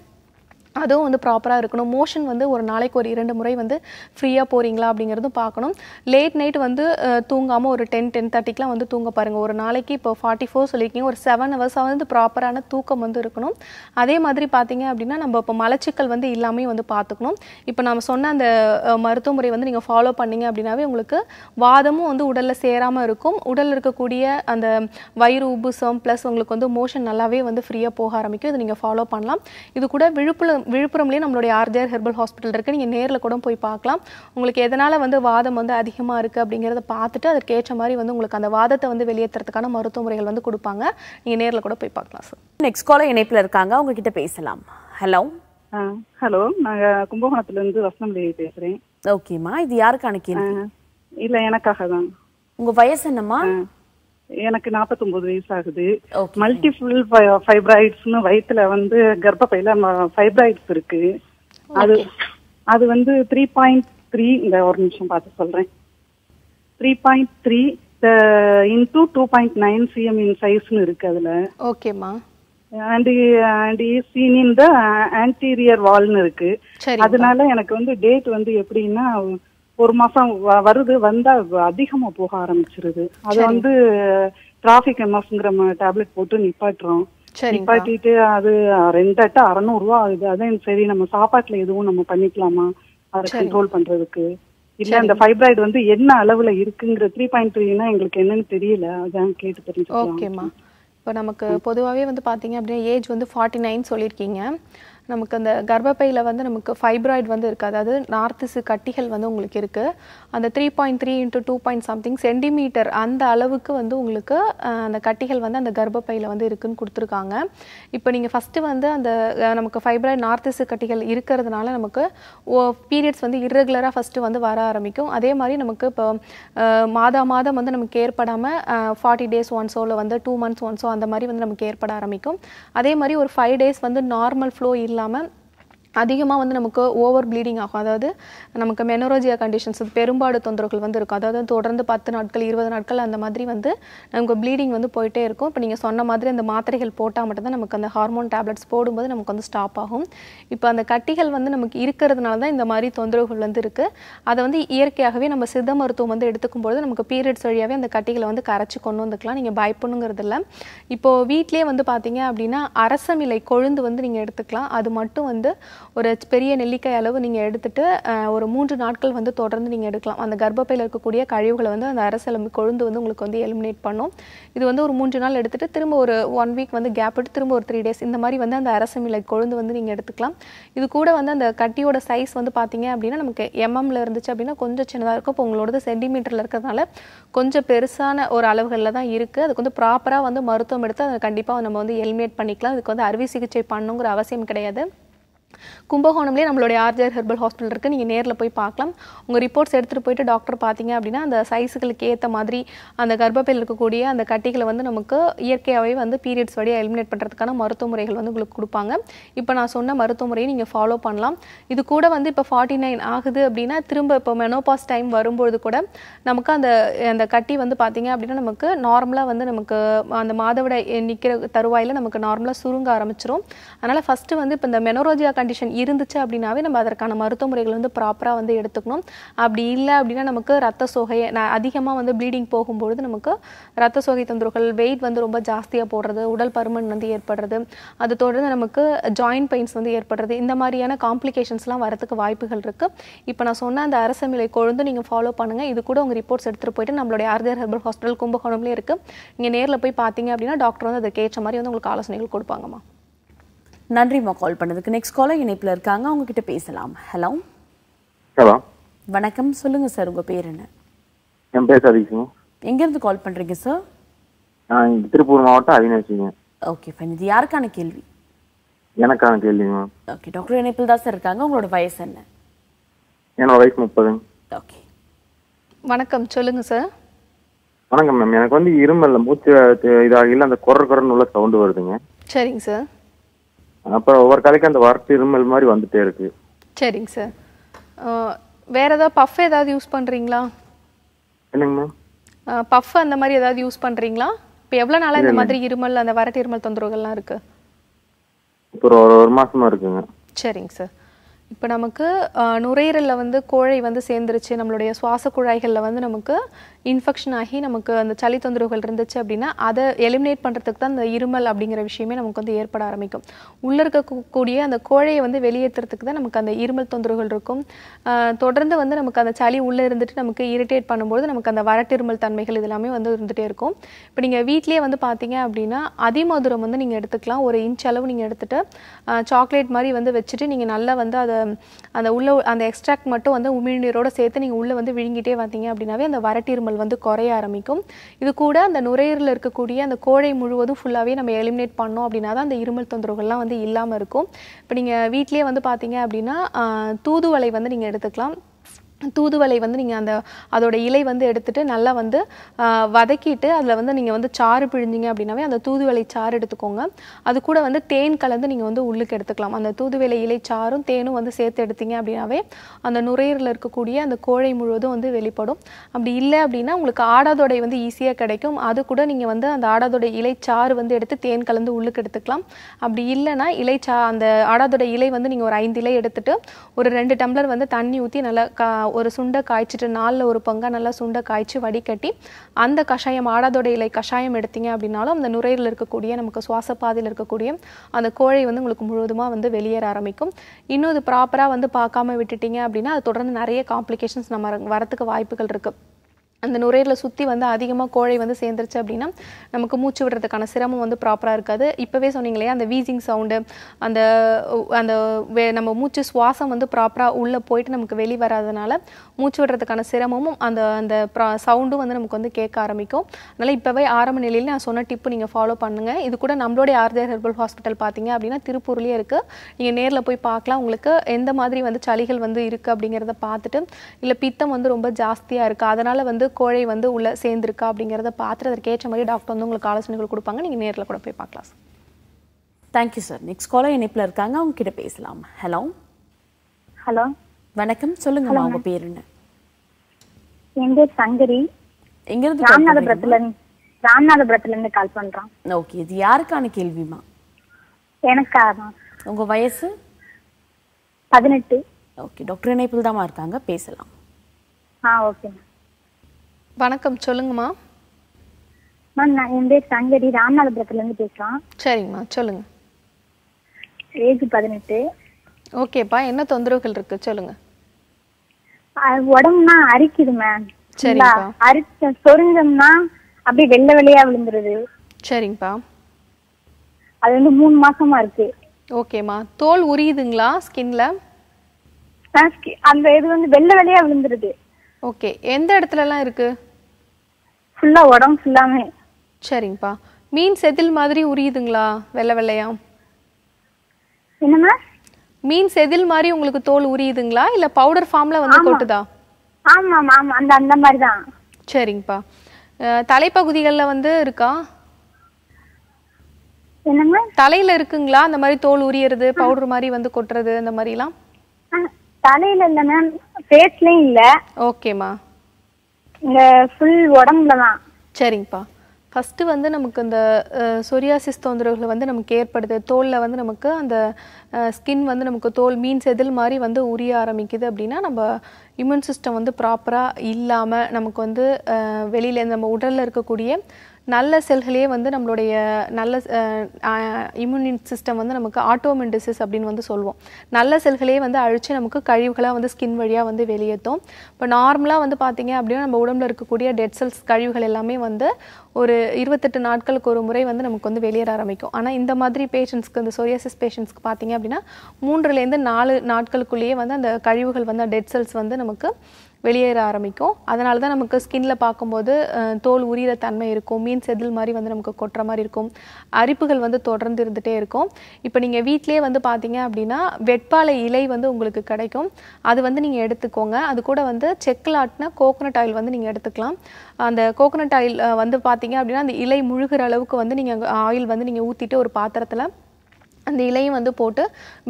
அது வந்து ப்ராப்பரா இருக்கணும் மோஷன் வந்து ஒரு நாளைக்கு ஒரு இரண்டு முறை வந்து ஃப்ரீயா போறீங்களா அப்படிங்கறது பார்க்கணும் லேட் நைட் வந்து தூங்காம ஒரு 10:30க்குல வந்து தூங்க பாருங்க ஒரு நாளைக்கு இப்ப 44 சொல்லிருக்கீங்க ஒரு 7 hours வந்து ப்ராப்பரான தூக்கம் வந்து இருக்கணும் அதே மாதிரி பாத்தீங்க அப்படினா நம்ம இப்ப மலச்சிக்கல் வந்து இல்லாமயே வந்து பாத்துக்கணும் இப்ப நாம சொன்ன அந்த மருத்துவ முறை வந்து நீங்க ஃபாலோ பண்ணீங்க அப்படினாவே உங்களுக்கு வாதமும் வந்து உடல்ல சேராம இருக்கும் உடல்ல இருக்க கூடிய அந்த வயிறு உப்புசம் plus உங்களுக்கு வந்து மோஷன் நல்லாவே வந்து ஃப்ரீயா போக ஆரம்பிக்கும் இது நீங்க ஃபாலோ பண்ணலாம் இது கூட விழுப்புல விழுப்புரம்ல நம்மளுடைய RJ Herbal Hospital இருக்கு நீங்க நேர்ல கூட போய் பார்க்கலாம் உங்களுக்கு எதனால வந்து வாதம் வந்து அதிகமா இருக்கு அப்படிங்கறத பார்த்துட்டு அதற்கு ஏற்ற மாதிரி வந்து உங்களுக்கு அந்த வாதத்தை வந்து வெளியேத்திறதுக்கான மருத்துவ முறைகள் வந்து கொடுப்பாங்க நீங்க நேர்ல கூட போய் பார்க்கலாம் சார் நெக்ஸ்ட் காலர் இணைப்புல இருக்காங்க அவங்க கிட்ட பேசலாம் ஹலோ ஹலோ நான் கும்பகோணத்துல இருந்து வசனமேவி பேசுறேன் ஓகேமா இது யாருக்கு அனுப்பினீங்க இல்ல எனக்காக தான் உங்க வயசு என்னமா எனக்கு 49 வயசு ஆகுது மல்டிபிள் ஃபைப்ராய்ட்ஸ் னு வயித்துல வந்து கர்ப்பப்பையில ஃபைப்ராய்ட்ஸ் இருக்கு அது அது வந்து 3.3 இந்த ஒரு நிமிஷம் பார்த்து சொல்றேன் 3.3 into 2.9 cm in size னு இருக்கு அதுல ஓகேமா and is seen in the anterior wall னு இருக்கு அதனால எனக்கு வந்து டேட் வந்து எப்படின்னா ஒரு மாசம் வருது வந்தா அதிகமா போக ஆரம்பிச்சிருது அது வந்து டிராபிக் எம்எஃப்ங்கற டேப்லெட் போட்டு நிப்பாட்டுறோம் நிப்பாட்டிட்டு அது 200 ரூபா ஆகுது அதான் சரி நம்ம சாப்பாட்டுல எதுவும் நம்ம பண்ணிக்கலாமா அதை கண்ட்ரோல் பண்றதுக்கு இல்ல அந்த ஃபைப்ராய்டு வந்து என்ன அளவுல இருக்குங்கற 3.3னா உங்களுக்கு என்னன்னு தெரியல அதான் கேட்டு தெரிஞ்சுக்கலாம் ஓகேமா இப்போ நமக்கு பொதுவாவே வந்து பாத்தீங்க அப்படியே ஏஜ் வந்து 49 சொல்லிருக்கீங்க நமக்கு அந்த கர்ப்பப்பையில வந்து நமக்கு ஃபைப்ராய்டு வந்து இருக்கு அதாவது நார்த்திஸ் கட்டிகள் வந்து உங்களுக்கு இருக்கு அந்த 3.3 into 2. something சென்டிமீட்டர் அந்த அளவுக்கு வந்து உங்களுக்கு அந்த கட்டிகள் வந்து அந்த கர்ப்பப்பையில வந்து இருக்குன்னு கொடுத்திருக்காங்க இப்போ நீங்க ஃபர்ஸ்ட் வந்து அந்த நமக்கு ஃபைப்ராய்டு நார்த்திஸ் கட்டிகள் இருக்குிறதுனால நமக்கு பீரியட்ஸ் வந்து இரெகுலரா ஃபர்ஸ்ட் வந்து வர ஆரம்பிக்கும் அதே மாதிரி நமக்கு இப்போ மாதம் வந்து நமக்கு ஏற்படாம 40 days once ஓல வந்து 2 months once அந்த மாதிரி வந்து நமக்கு ஏற்பட ஆரம்பிக்கும் அதே மாதிரி ஒரு 5 days வந்து நார்மல் ஃப்ளோ இல்லாம அதிகமா வந்து நமக்கு ஓவர் ப்ளீடிங் ஆகும் அதாவது நமக்கு மெனோரோஜியா கண்டிஷன்ஸ் பெரும்பாடு தொந்தரவுகள் வந்து இருக்கும் அதாவது தொடர்ந்து 10 நாட்கள் 20 நாட்கள் அந்த மாதிரி வந்து நமக்கு ப்ளீடிங் வந்து போயிட்டே இருக்கும் இப்போ நீங்க சொன்ன மாதிரி அந்த மாத்திரைகள் போட்டா மட்டும் தான் நமக்கு அந்த ஹார்மோன் டேப்லெட்ஸ் போடும்போது நமக்கு வந்து ஸ்டாப் ஆகும் இப்போ அந்த கட்டிகள் வந்து நமக்கு இருக்குிறதுனால தான் இந்த மாதிரி தொந்தரவுகள் வந்து இருக்கு அத வந்து இயற்கையாகவே நம்ம சித்த மருத்துவம் வந்து எடுத்துக்கும் பொழுது நமக்கு பீரியட்ஸ் வழியாவே அந்த கட்டிகளை வந்து கரைச்சு கொண்டு வந்துக்கலாம் நீங்க பயப்படணும்ங்கிறது இல்ல இப்போ வீட்லயே வந்து பாத்தீங்க அப்படினா அரசமிலை கொழுந்து வந்து நீங்க எடுத்துக்கலாம் அது மட்டும் வந்து ஒரு பெரிய நெல்லிக்காய் அளவு நீங்க எடுத்துட்டு ஒரு 3 நாட்கள் வந்து தொடர்ந்து நீங்க எடுக்கலாம் அந்த கர்ப்பப்பையில இருக்க கூடிய கழிவுகளை வந்து அந்த அரசெலும்பு கொழுந்து வந்து உங்களுக்கு வந்து எலிமினேட் பண்ணும் இது வந்து ஒரு 3 நாள் எடுத்துட்டு திரும்ப ஒரு 1 வீக் வந்து கேப் விட்டு திரும்ப ஒரு 3 டேஸ் இந்த மாதிரி வந்து அந்த அரசெலும்பு கொழுந்து வந்து நீங்க எடுத்துக்கலாம் இது கூட வந்து அந்த கட்டியோட சைஸ் வந்து பாத்தீங்க அப்படினா நமக்கு mm ல இருந்துச்சு அப்படினா கொஞ்சம் சின்னதா இருக்கும் உங்களோடது சென்டிமீட்டர்ல இருக்கறதால கொஞ்சம் பெருசான ஒரு அளவுகளல தான் இருக்கு அதுக்கு வந்து ப்ராப்பரா வந்து மருத்துவம் எடுத்து அத கண்டிப்பா நம்ம வந்து எலிமினேட் பண்ணிக்கலாம் இதுக்கு வந்து அறுவை சிகிச்சை பண்ணணும்ங்கற அவசியம் கிடையாது கும்பகோணம்லயே நம்மளுடைய RJ Hospital இருக்கு நீங்க நேர்ல போய் பார்க்கலாம் உங்க ரிப்போர்ட்ஸ் எடுத்துட்டு போய்ட்டு டாக்டர் பாத்தீங்க அப்படினா அந்த சைஸ்களுக்கு ஏத்த மாதிரி அந்த கர்ப்பப்பையில இருக்க கூடிய அந்த கட்டிகளை வந்து நமக்கு இயற்கையாவே வந்து பீரியட்ஸ் வழியா எலிமினேட் பண்றதுக்கான மருத்துவ முறைகள் வந்து உங்களுக்கு கொடுப்பாங்க இப்போ நான் சொன்ன மருத்துவ முறையை நீங்க ஃபாலோ பண்ணலாம் இது கூட வந்து இப்போ 49 ஆகுது அப்படினா திரும்ப இப்போ menopause டைம் வரும்போது கூட நமக்கு அந்த கட்டி வந்து பாத்தீங்க அப்படினா நமக்கு நார்மலா வந்து நமக்கு அந்த மாதவிடாய் நிக்கிற தருவாயில நமக்கு நார்மலா சுருங்க ஆரம்பிச்சிரும் அதனால ஃபர்ஸ்ட் வந்து இப்போ இந்த மெனோரோஜியா condition இருந்துச்சு அப்படினாவே நம்ம அதற்கான மருத்துவ முறைகளை வந்து ப்ராப்பரா வந்து எடுத்துக்கணும் அப்படி இல்ல அப்படினா நமக்கு இரத்த சோகை அதிகமா வந்து ப்ளீடிங் போகும்போது நமக்கு இரத்த சோகை தொந்தரவுகள் weight வந்து ரொம்ப ಜಾಸ್தியா போடுறது உடல் பருமன் வந்து ஏற்படுறது அது தொடர்ந்து நமக்கு joint pains வந்து ஏற்படுறது இந்த மாதிரியான காம்ப்ளிகேஷன்ஸ்லாம் வரதுக்கு வாய்ப்புகள் இருக்கு இப்போ நான் சொன்ன அந்த அரசமிலை கொழுந்து நீங்க ஃபாலோ பண்ணுங்க இது கூட உங்க ரிப்போர்ட்ஸ் எடுத்துட்டு போய்ட்டு நம்மளுடைய RJ Hospital கும்பகோணம்ல இருக்கு நீங்க நேர்ல போய் பாத்தீங்க அப்படினா டாக்டர் வந்து அதே கேச்ச மாதிரி வந்து உங்களுக்கு ஆலோசனைகள் கொடுப்பாங்கமா நன்றிமா கால் பண்ணதுக்கு நெக்ஸ்ட் காலா இணைப்புல இருக்காங்க அவங்க கிட்ட பேசலாம் ஹலோ ஹலோ வணக்கம் சொல்லுங்க சார் உங்க பேர் என்ன நான் பேசாதீங்க எங்க இருந்து கால் பண்றீங்க சார் நான் திருப்பூர் மாவட்டம் அவினாசிங்க ஓகே ஃபைன் இது யார்கான கேள்வி எனக்கான கேள்விமா ஓகே டாக்டர் இணைப்புல தான் சார் இருக்காங்க உங்களோட வயசு என்ன என்னோட வயசு 30 ஓகே வணக்கம் சொல்லுங்க சார் வணக்கம் மேம் எனக்கு வந்து இருமல் மூச்சு இதாகில அந்த கொரகொரன்னு உள்ள சவுண்ட் வருதுங்க சரிங்க சார் அப்ப ஒவ்வொரு காலைக்கு அந்த வார்த்தை இருமல் மாதிரி வந்துட்டே இருக்கு சரிங்க சார் வேற ஏதா பஃப் ஏதாவது யூஸ் பண்றீங்களா என்னங்க மேம் பஃப் அந்த மாதிரி ஏதாவது யூஸ் பண்றீங்களா இப்ப எவ்வளவு நாளா இந்த மாதிரி இருமல் அந்த வரட்டு இருமல் தொந்தரவுகள்லாம் இருக்கு இப்போ ஒரு மாசமா இருக்குங்க சரிங்க சார் இப்போ நமக்கு நுரையீரல்ல வந்து கோழை வந்து சேர்ந்துருச்சு நம்மளுடைய சுவாச குழாய்கள்ல வந்து நமக்கு இன்ஃபெக்ஷன் ஆகி நமக்கு அந்த சளி தொந்தரவுகள் இருந்துச்சு அப்படினா அதை எலிமினேட் பண்றதுக்கு தான் அந்த இருமல் அப்படிங்கற விஷயமே நமக்கு வந்து ஏற்பட ஆரம்பிக்கும் உள்ள இருக்க கூடிய அந்த கோழையை வந்து வெளியேத்துறதுக்கு தான் நமக்கு அந்த இருமல் தொந்தரவுகள் இருக்கும் தொடர்ந்து வந்து நமக்கு அந்த சளி உள்ள இருந்துட்டு நமக்கு இரிட்டேட் பண்ணும்போது நமக்கு அந்த வரட்டிருமல் தன்மைகள் இதெல்லாம் வந்து இருந்துட்டே இருக்கும் இப்போ நீங்க வீட்லயே வந்து பாத்தீங்க அப்படினா அதிமதுரம் வந்து நீங்க எடுத்துக்கலாம் ஒரு இன்ச் அளவு நீங்க எடுத்துட்டு சாக்லேட் மாதிரி வந்து வெச்சிட்டு நீங்க நல்லா வந்து அத அந்த உள்ள அந்த எக்ஸ்ட்ராக்ட் மட்டும் வந்து உமிழ்நீரோட சேர்த்து நீங்க உள்ள வந்து விழுங்கிட்டே வந்தீங்க அப்படினாவே அந்த வரட்டிருமல் வந்து குறைய ஆரம்பிக்கும் இது கூட அந்த நுரையீரல்ல இருக்க கூடிய அந்த கோழை முழுவதும் ஃபுல்லாவே நம்ம எலிமினேட் பண்ணோம் அப்படினாதான் அந்த இருமல் தொந்தரவுகள்லாம் வந்து இல்லாம இருக்கும் இப்போ நீங்க வீட்லயே வந்து பாத்தீங்க அப்படினா தூதுவளை வந்து நீங்க எடுத்துக்கலாம் தூதுவளை வந்து நீங்க அந்த அதோட இலை வந்து எடுத்துட்டு நல்லா வந்து வதக்கிட்டு அதுல வந்து நீங்க வந்து சாறு பிழிஞ்சீங்க அப்படினாவே அந்த தூதுவளை சாறு எடுத்துக்கோங்க அது கூட வந்து தேன் கலந்து நீங்க வந்து உள்ளுக்கு எடுத்துக்கலாம் அந்த தூதுவளை இலை சாறும் தேனும் வந்து சேர்த்து எடுத்தீங்க அப்படினாவே அந்த நுரையீரல்ல இருக்க கூடிய அந்த கோழை முழுவதும் வந்து வெளிப்படும் அப்படி இல்ல அப்படினா உங்களுக்கு ஆடாதோடை வந்து ஈஸியா கிடைக்கும் அது கூட நீங்க வந்து அந்த ஆடாதோடை இலை சாறு வந்து எடுத்து தேன் கலந்து உள்ளுக்கு எடுத்துக்கலாம் அப்படி இல்லனா இலை அந்த ஆடாதோடை இலை வந்து நீங்க ஒரு 5 இலை எடுத்துட்டு ஒரு 2 டம்ளர் வந்து தண்ணி ஊத்தி நல்லா ஒரு சுண்ட காய்ச்சிட்டு நாள்ல ஒரு பங்கா நல்லா சுண்ட காய்ச்சி வடிகட்டி அந்த கஷாயம் ஆடாதோட இலை கஷாயம் எடுத்தீங்க அப்படினாலும் அந்த நுரையீரல்ல இருக்க கூடிய நமக்கு சுவாச பாதையில இருக்க கூடிய அந்த கோழை வந்து உங்களுக்கு முழுதுமா வந்து வெளியேற ஆரம்பிக்கும் இன்னும் இது ப்ராப்பரா வந்து பார்க்காம விட்டுட்டீங்க அப்படினா அது தொடர்ந்து நிறைய காம்ப்ளிகேஷன்ஸ் நம்ம வரதுக்கு வாய்ப்புகள் இருக்கு அந்த நுரையீரல்ல சுத்தி வந்து அதிகமா கோழை வந்து சேர்ந்துருச்சு அப்படினா நமக்கு மூச்சு விடுறதுக்கான சிரமம் வந்து ப்ராப்பரா இருக்காது இப்பவே சொன்னீங்களே அந்த வீசிங் சவுண்ட் அந்த அந்த நம்ம மூச்சு சுவாசம் வந்து ப்ராப்பரா உள்ள போய்ட்டு நமக்கு வெளிய வராதனால மூச்சு விடுறதுக்கான சிரமமும் அந்த அந்த சவுண்டும் வந்து நமக்கு வந்து கேட்க ஆரம்பிக்கும் அதனால இப்பவே ஆரம்ப நிலையில நான் சொன்ன டிப் நீங்க ஃபாலோ பண்ணுங்க இது கூட நம்மளுடைய RJ Hospital பாத்தீங்க அப்படினா திருப்பூர்லயே இருக்கு நீங்க நேர்ல போய் பார்க்கலாம் உங்களுக்கு எந்த மாதிரி வந்து சளிகள் வந்து இருக்கு அப்படிங்கறத பார்த்துட்டு இல்ல பித்தம் வந்து ரொம்ப ஜாஸ்தியா இருக்கு அதனால வந்து கோழை வந்து உள்ள சேர்ந்திருக்கா அப்படிங்கறத பாத்துட்டு அதற்கு ஏற்ற மாதிரி டாக்டர் வந்து உங்களுக்கு ஆலோசனைகள் கொடுப்பாங்க நீங்க நேர்ல கூட போய் பார்க்கலாம் sir thank you sir next caller இணைப்புல இருக்காங்க அவங்க கிட்ட பேசலாம் ஹலோ ஹலோ வணக்கம் சொல்லுங்கமா உங்க பேர் என்ன எங்க சங்கரி எங்க இருந்து ராமநாதபுரத்துல இருந்து கால் பண்றோம் ஓகே இது யார்கான கேள்விமா எனக்கா உங்க வயசு 18 ஓகே டாக்டர் இணைப்புல தான் இருக்காங்க பேசலாம் ஆ ஓகே வணக்கம் சொல்லுங்கமா நான் என்தே சங்கரி ராமநாதபுரத்துல இருந்து பேசுறேன் சரிங்கமா சொல்லுங்க age 18 Okay, pa. Enna thondravugal irukku solunga. உடம்புனா அரிக்குது மேம். சரிப்பா. அரிச்ச சொரிஞ்சம்னா அப்படியே வெள்ளை வெளியா விழுந்துருது. சரிங்கப்பா. அது வந்து 3 மாசமா இருக்கு. ஓகேமா. தோல் உரியுதுங்களா ஸ்கின்ல? அந்த இது வந்து வெள்ளை வெளியா விழுந்துருது. ஓகே. எந்த இடத்துலலாம் இருக்கு? ஃபுல்லா உடம்பு ஃபுல்லாமே. சரிங்கப்பா. மீன் செதில் மாதிரி உரியுதுங்களா வெள்ளை வெள்ளையா? என்னமா? மீன் செதில் மாதிரி உங்களுக்கு தோல் உரியுதுங்களா இல்ல பவுடர் ஃபார்ம்ல வந்து கொட்டுதா? ஆமா ஆமா அந்த அந்த மாதிரி தான். சரிங்கப்பா. தலைப்பகுதிகள்ல வந்து இருக்கா? என்னங்க? தலையில இருக்குங்களா அந்த மாதிரி தோல் உரியிறது, பவுடர் மாதிரி வந்து கொட்றது அந்த மாதிரிலாம்? தலையில இல்ல மேம், ஃபேஸ்லயும் இல்ல. ஓகேமா. இந்த ফুল உடம்புல தான். சரிங்கப்பா. ஃபர்ஸ்ட் வந்து நமக்கு அந்த சொரியாசிஸ் தொந்தரவுகளை வந்து நமக்கு ஏற்படுது. தோல்ல வந்து நமக்கு அந்த ஸ்கின் வந்து நமக்கு தோல் மீன் செதில் மாதிரி வந்து உரிய ஆரம்பிக்குது அப்படின்னா நம்ம இம்யூன் சிஸ்டம் வந்து ப்ராப்பரா இல்லாம நமக்கு வந்து வெளியில நம்ம உடல்ல இருக்கக்கூடிய நல்ல செல்களே வந்து நம்மளுடைய நல்ல இம்யூன் சிஸ்டம் வந்து நமக்கு ஆட்டோமென்டிசிஸ் அப்படின்னு வந்து சொல்லுவோம். நல்ல செல்களே வந்து அழிச்சு நமக்கு கழிவுகளாக வந்து ஸ்கின் வழியாக வந்து வெளியேற்றும். இப்போ நார்மலாக வந்து பார்த்தீங்க அப்படின்னா நம்ம உடம்புல இருக்கக்கூடிய டெட் செல்ஸ் கழிவுகள் எல்லாமே வந்து ஒரு 28 நாட்களுக்கு ஒரு முறை வந்து நமக்கு வந்து வெளியேற ஆரம்பிக்கும். ஆனால் இந்த மாதிரி பேஷண்ட்ஸ்க்கு, இந்த சொரியாசிஸ் பேஷண்ட்ஸ்க்கு பார்த்தீங்க அப்படின்னா 3-4 நாட்களுக்குள்ளேயே வந்து அந்த கழிவுகள் வந்து டெட் செல்ஸ் வந்து நமக்கு வெளியேற ஆரம்பிக்கும். அதனால தான் நமக்கு ஸ்கின்ல பார்க்கும்போது தோல் உரியிற தன்மை இருக்கும், மீன் செதில் மாதிரி வந்து நமக்கு கொட்டுற மாதிரி இருக்கும், அரிப்புகள் வந்து தொடர்ந்து இருந்துகிட்டே இருக்கும். இப்போ நீங்கள் வீட்டிலே வந்து பார்த்தீங்க அப்படின்னா வெட்பாலை இலை வந்து உங்களுக்கு கிடைக்கும். அது வந்து நீங்கள் எடுத்துக்கோங்க. அது கூட வந்து செக்கில் ஆட்டினா கோகோனட் ஆயில் வந்து நீங்கள் எடுத்துக்கலாம். அந்த கோகோனட் ஆயில் வந்து பார்த்தீங்க அப்படின்னா அந்த இலை முழுகிற அளவுக்கு வந்து நீங்கள் ஆயில் வந்து நீங்கள் ஊற்றிட்டு ஒரு பாத்திரத்தில் அந்த இலையும் வந்து போட்டு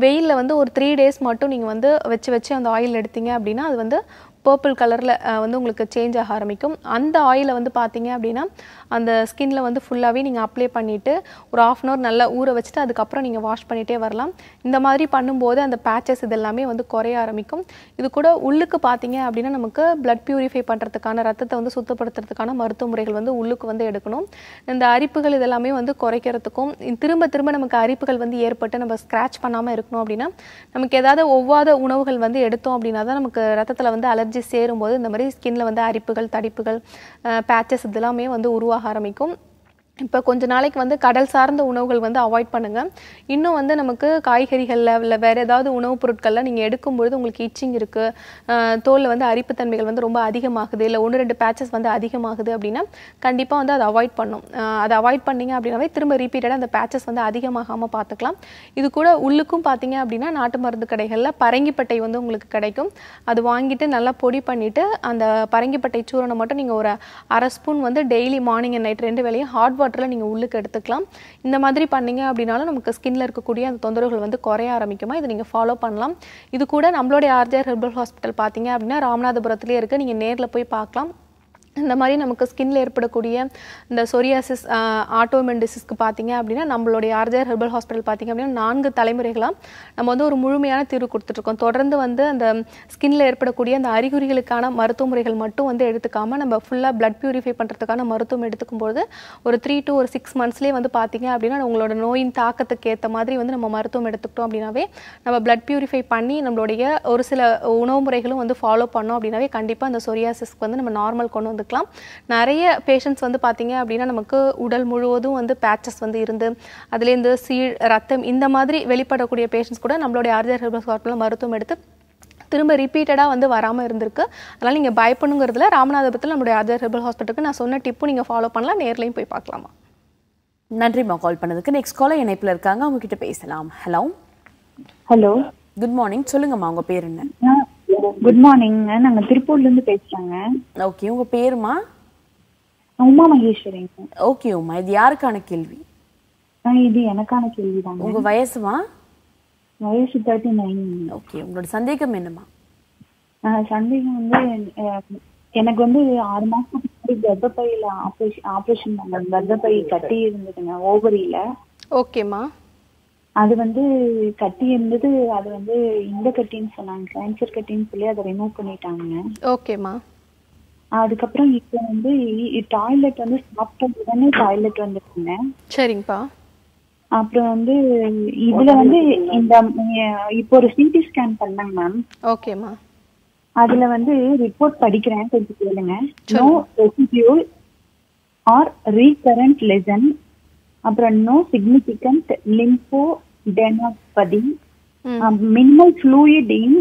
வெயிலில் வந்து ஒரு 3 days மட்டும் நீங்கள் வந்து வச்சு வச்சு அந்த ஆயில் எடுத்தீங்க அப்படின்னா அது வந்து பர்பிள் கலரில் வந்து உங்களுக்கு சேஞ்ச் ஆக ஆரம்பிக்கும். அந்த ஆயிலை வந்து பார்த்தீங்க அப்படின்னா அந்த ஸ்கின்ல வந்து ஃபுல்லாகவே நீங்கள் அப்ளை பண்ணிவிட்டு ஒரு 1/2 hour நல்லா ஊற வச்சுட்டு அதுக்கப்புறம் நீங்கள் வாஷ் பண்ணிகிட்டே வரலாம். இந்த மாதிரி பண்ணும்போது அந்த பேச்சஸ் இதெல்லாமே வந்து குறைய ஆரம்பிக்கும். இது கூட உள்ளுக்கு பார்த்தீங்க அப்படின்னா நமக்கு பிளட் பியூரிஃபை பண்ணுறதுக்கான, ரத்தத்தை வந்து சுத்தப்படுத்துறதுக்கான மருத்துவ முறைகள் வந்து உள்ளுக்கு வந்து எடுக்கணும். இந்த அரிப்புகள் இதெல்லாமே வந்து குறைக்கிறதுக்கும், திரும்ப திரும்ப நமக்கு அரிப்புகள் வந்து ஏற்பட்டு நம்ம ஸ்க்ராட்ச் பண்ணாமல் இருக்கணும் அப்படின்னா நமக்கு ஏதாவது ஒவ்வாத உணவுகள் வந்து எடுத்தோம் அப்படின்னா தான் நமக்கு ரத்தத்தில் வந்து அலர்ஜி சேரும்போது இந்த மாதிரி ஸ்கின்ல வந்து அரிப்புகள், தடிப்புகள், பேச்சஸ் இதெல்லாமே வந்து உருவாக ஆரம்பிக்கும். இப்போ கொஞ்ச நாளைக்கு வந்து கடல் சார்ந்த உணவுகள் வந்து அவாய்ட் பண்ணுங்கள். இன்னும் வந்து நமக்கு காய்கறிகளில் இல்லை வேறு ஏதாவது உணவுப் பொருட்களில் நீங்கள் எடுக்கும்பொழுது உங்களுக்கு இச்சிங் இருக்குது, தோலில் வந்து அரிப்புத்தன்மைகள் வந்து ரொம்ப அதிகமாகுது, இல்லை 1-2 பேச்சஸ் வந்து அதிகமாகுது அப்படின்னா கண்டிப்பாக வந்து அதை அவாய்ட் பண்ணும். அதை அவாய்ட் பண்ணிங்க அப்படின்னாவே திரும்ப ரிப்பீட்டடாக அந்த பேச்சஸ் வந்து அதிகமாகாமல் பார்த்துக்கலாம். இது கூட உள்ளுக்கும் பார்த்தீங்க அப்படின்னா நாட்டு மருந்து கடைகளில் பரங்கிப்பட்டை வந்து உங்களுக்கு கிடைக்கும். அது வாங்கிட்டு நல்லா பொடி பண்ணிவிட்டு அந்த பரங்கிப்பட்டை சூரணம் மட்டும் நீங்கள் ஒரு 1/2 spoon வந்து டெய்லி மார்னிங் அண்ட் நைட் 2 வேளையும் ஹாட் வாட்டரில் நீங்கள் உள்ளுக்கு எடுத்துக்கலாம். இந்த மாதிரி பண்ணிங்க அப்படின்னாலும் நமக்கு ஸ்கின்ல இருக்கக்கூடிய அந்த தொந்தரவுகள் வந்து குறைய ஆரம்பிக்குமா. இதை நீங்கள் ஃபாலோ பண்ணலாம். இது கூட நம்மளுடைய RJ ஹெர்பல் ஹாஸ்பிட்டல் பார்த்தீங்க அப்படின்னா ராமநாதபுரத்துலேயே இருக்குது. நீங்கள் நேரில் போய் பார்க்கலாம். இந்த மாதிரி நமக்கு ஸ்கின்ல ஏற்படக்கூடிய இந்த சொரியாசிஸ், ஆட்டோமென்டிசிஸ்க்கு பார்த்தீங்க அப்படின்னா நம்மளுடைய RJ ஹெர்பல் ஹாஸ்பிட்டல் பார்த்தீங்க அப்படின்னா 4 தலைமுறைகளாக நம்ம வந்து ஒரு முழுமையான தீர்வு கொடுத்துட்ருக்கோம். தொடர்ந்து வந்து அந்த ஸ்கின்ல ஏற்படக்கூடிய அந்த அறிகுறிகளுக்கான மருத்துவ முறைகள் மட்டும் வந்து எடுத்துக்காமல் நம்ம ஃபுல்லாக பிளட் பியூரிஃபை பண்ணுறதுக்கான மருத்துவம் எடுத்துக்கும்போது ஒரு 3 to 6 monthsலேயே வந்து பார்த்தீங்க அப்படின்னா உங்களோட நோயின் தாக்கத்துக்கு ஏற்ற மாதிரி வந்து நம்ம மருத்துவம் எடுத்துக்கிட்டோம் அப்படின்னாவே நம்ம பிளட் பியூரிஃபை பண்ணி நம்மளுடைய ஒரு சில உணவு முறைகளும் வந்து ஃபாலோ பண்ணோம் அப்படின்னாவே கண்டிப்பாக அந்த சொரியாசிஸ்க்கு வந்து நம்ம நார்மல் கொண்டு வந்து க்கலாம். நிறைய பேஷண்ட்ஸ் வந்து பார்த்தீங்க அப்படின்னா நமக்கு உடல் முழுவதும் வந்து பேச்சஸ் வந்து இருந்து அதுலேருந்து சீழ் ரத்தம் இந்த மாதிரி வெளிப்படக்கூடிய பேஷண்ட்ஸ் கூட நம்மளுடைய RJ ஹெர்பல் ஹாஸ்பிட்டல் மருத்துவம் எடுத்து திரும்ப ரிப்பீட்டடாக வந்து வராமல் இருந்திருக்கு. அதனால் நீங்கள் பயப்படணுங்கிறதுல ராமநாதபுரத்தில் நம்மளுடைய RJ ஹெர்பல் ஹாஸ்பிட்டலுக்கு நான் சொன்ன டிப்பும் நீங்கள் ஃபாலோ பண்ணலாம். நேர்லையும் போய் பார்க்கலாமா. நன்றிம்மா கால் பண்ணதுக்கு. நெக்ஸ்ட் காலர் இணைப்பில் இருக்காங்க, அவங்க கிட்ட பேசலாம். Hello hello good morning. சொல்லுங்கம்மா உங்கள் பேர் என்ன? குட் மார்னிங், நாங்க திருப்பூர்ல இருந்து பேசுறாங்க. ஓகே, உங்க பேருமா? உமா மகேஸ்வரி. ஓகே உமா, இது யாருக்கான கேள்வி? இது எனக்கான கேள்வி தான். உங்க வயசுமா? வயசு 39. ஓகே, உங்களோட சந்தேகம் என்னமா? சந்தேகம் வந்து எனக்கு வந்து 6 மாசத்துக்கு கர்ப்பப்பையில ஆபரேஷன் பண்ணாங்க. கர்ப்பப்பை கட்டி இருந்ததுங்க ஓவரியில. ஓகேமா. அது வந்து கட்டி இருந்தது, அது வந்து இந்த கட்டின்னு சொன்னாங்க, கேன்சர் கட்டின்னு சொல்லி அதை ரிமூவ் பண்ணிட்டாங்க. ஓகேமா. அதுக்கப்புறம் இப்போ வந்து டாய்லெட் வந்து சாப்பிட்ட உடனே டாய்லெட் வந்துருந்தேன். சரிங்கப்பா. அப்புறம் வந்து இதுல வந்து இந்த இப்போ ஒரு சிடி ஸ்கேன் பண்ணாங்க மேம். ஓகேமா. அதுல வந்து ரிப்போர்ட் படிக்கிறேன் கொஞ்சம் கேளுங்க. No residual or recurrent lesion அப்புறம் no significant lymphadenopathy minimal fluid in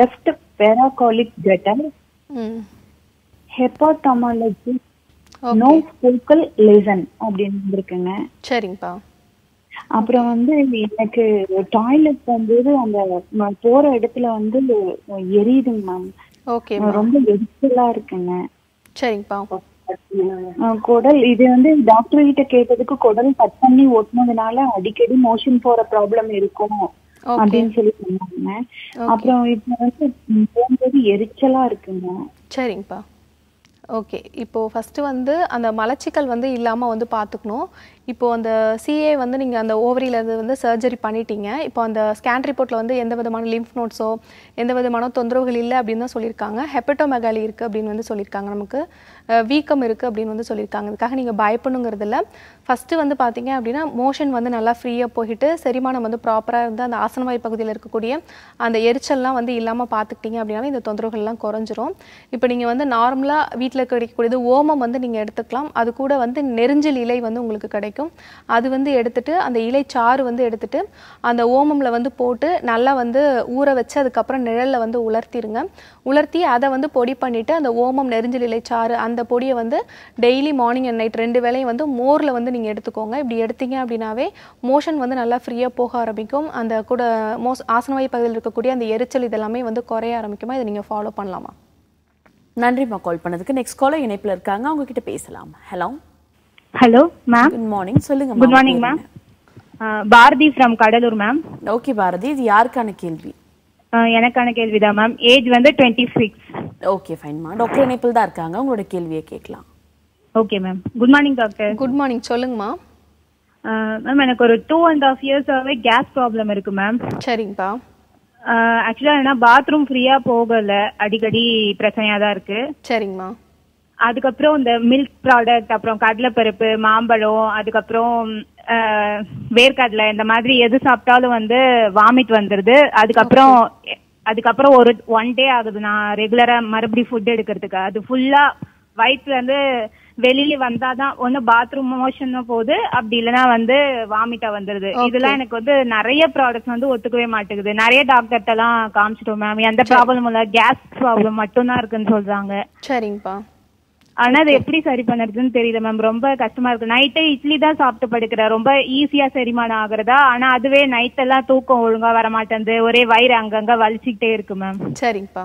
left paracolic gutter hepatomegaly no focal lesion அப்படின்னு இருக்குங்க. சரிங்கப்பா. அப்புறம் வந்து எனக்கு டாய்லெட் போகும்போது அந்த போற இடத்துல வந்து எரியுதுங்க மேம். ஓகே. ரொம்ப எரிச்சலா இருக்குங்க. சரிங்கப்பா. குடல் இது வந்து டாக்டர் கிட்ட கேட்டதுக்கு குடல் கட் பண்ணி ஓட்டுனதுனால அடிக்கடி மோஷன் போற ப்ராப்ளம் இருக்கும் அப்படின்னு சொல்லி சொன்னாங்க. அப்புறம் இப்ப வந்து போகும்போது எரிச்சலா இருக்குங்க. சரிங்கப்பா. ஓகே. இப்போது ஃபஸ்ட்டு வந்து அந்த மலச்சிக்கல் வந்து இல்லாமல் வந்து பார்த்துக்கணும். இப்போது அந்த சிஏ வந்து நீங்கள் அந்த ஓவரியிலேருந்து வந்து சர்ஜரி பண்ணிட்டீங்க. இப்போ அந்த ஸ்கேன் ரிப்போர்ட்டில் வந்து எந்த விதமான லிம்ஃப் நோட்ஸோ எந்த விதமான தொந்தரவுகள் இல்லை அப்படின்னு தான் சொல்லியிருக்காங்க. ஹெப்படோமெகாலி இருக்குது அப்படின்னு வந்து சொல்லியிருக்காங்க. நமக்கு வீக்கம் இருக்குது அப்படின்னு வந்து சொல்லியிருக்காங்க. அதுக்காக நீங்கள் பயப்படணுங்கிறதுல ஃபஸ்ட்டு வந்து பார்த்தீங்க அப்படின்னா மோஷன் வந்து நல்லா ஃப்ரீயாக போயிட்டு செரிமானம் வந்து ப்ராப்பராக இருந்து அந்த ஆசனவாய் பகுதியில் இருக்கக்கூடிய அந்த எரிச்சல்லாம் வந்து இல்லாமல் பார்த்துக்கிட்டிங்க அப்படின்னாலும் இந்த தொந்தரவுகள்லாம் குறைஞ்சிரும். இப்போ நீங்கள் வந்து நார்மலாக வீட்டில் கிடைக்கக்கூடியது ஓமம் வந்து நீங்கள் எடுத்துக்கலாம். அது கூட வந்து நெருஞ்சல் இலை வந்து உங்களுக்கு கிடைக்கும். அது வந்து எடுத்துகிட்டு அந்த இலைச்சாறு வந்து எடுத்துகிட்டு அந்த ஓமமில் வந்து போட்டு நல்லா வந்து ஊற வச்சு அதுக்கப்புறம் நிழலில் வந்து உலர்த்திடுங்க. உலர்த்தி அதை வந்து பொடி பண்ணிவிட்டு அந்த ஓமம் நெருஞ்சல் இலைச்சாறு அந்த பொடியை வந்து டெய்லி மார்னிங் அண்ட் நைட் 2 வேளையும் வந்து மோரில் வந்து நீங்கள் எடுத்துக்கோங்க. இப்படி எடுத்தீங்க அப்படின்னாவே மோஷன் வந்து நல்லா ஃப்ரீயாக போக ஆரம்பிக்கும். அந்த கூட ஆசனவாய் பகுதியில் இருக்கக்கூடிய அந்த எரிச்சல் இதெல்லாமே வந்து குறைய ஆரம்பிக்குமா. இதை நீங்கள் ஃபாலோ பண்ணலாமா? நன்றிம்மா கால் பண்ணதுக்கு. நெக்ஸ்ட் காலர் இணைப்பில் இருக்காங்க, அவங்க கிட்ட பேசலாம். Hello. Hello ma'am. Good morning. சொல்லுங்க. Good morning ma'am. Bharathi from Cuddalore ma'am. Okay Bharathi, இது யாருக்கான கேள்வி? எனக்கான கேள்விதான் மேம். ஏஜ் வந்து 26. ஓகே ஃபைன்மா. டாக்டர் இணைப்பில் தான் இருக்காங்க, உங்களோட கேள்வியை கேட்கலாம். Okay ma'am. Good morning doctor. Good morning. சொல்லுங்கம்மா. மேம் எனக்கு ஒரு 2.5 இயர்ஸாகவே கேஸ் ப்ராப்ளம் இருக்கு மேம். சரிங்கப்பா. ஆக்சுவலாக ஏன்னா பாத்ரூம் ஃப்ரீயா போகல, அடிக்கடி பிரச்சனையா தான் இருக்கு. சரிங்கம்மா. அதுக்கப்புறம் இந்த மில்க் ப்ராடக்ட் அப்புறம் கடலைப்பருப்பு மாம்பழம் அதுக்கப்புறம் வேர்க்கடலை இந்த மாதிரி எது சாப்பிட்டாலும் வந்து வாமிட் வந்துடுது. அதுக்கப்புறம் ஒரு 1 டே ஆகுது நான் ரெகுலரா மறுபடியும் ஃபுட் எடுக்கிறதுக்கு. அது ஃபுல்லா வயிற்றுல இருந்து வெளியில வந்தாதான் ஒன்னு பாத்ரூம் மோஷன் போகுது, அப்படி இல்லைன்னா வந்து வாமிட்டா வந்துடுது. இதெல்லாம் எனக்கு வந்து நிறைய ப்ராடக்ட்ஸ் வந்து ஒத்துக்கவே மாட்டேங்குது. நிறைய டாக்டர்கிட்ட எல்லாம் காமிச்சிட்டோம் மேம், எந்த ப்ராப்ளமும் இல்லை, கேஸ் ப்ராப்ளம் மட்டும்தான் இருக்குன்னு சொல்றாங்க. சரிங்கப்பா. ஆனா அது எப்படி சரி பண்றதுன்னு தெரியல மேம், ரொம்ப கஷ்டமா இருக்கு. நைட்டே இட்லி தான் சாப்பிட்டு படுக்கிறேன், ரொம்ப ஈஸியா செரிமானம் ஆகுறதா. ஆனா அதுவே நைட் எல்லாம் தூக்கம் ஒழுங்கா வரமாட்டேங்குது, ஒரே வயிறு அங்கங்க வலிச்சுக்கிட்டே இருக்கு மேம். சரிங்கப்பா.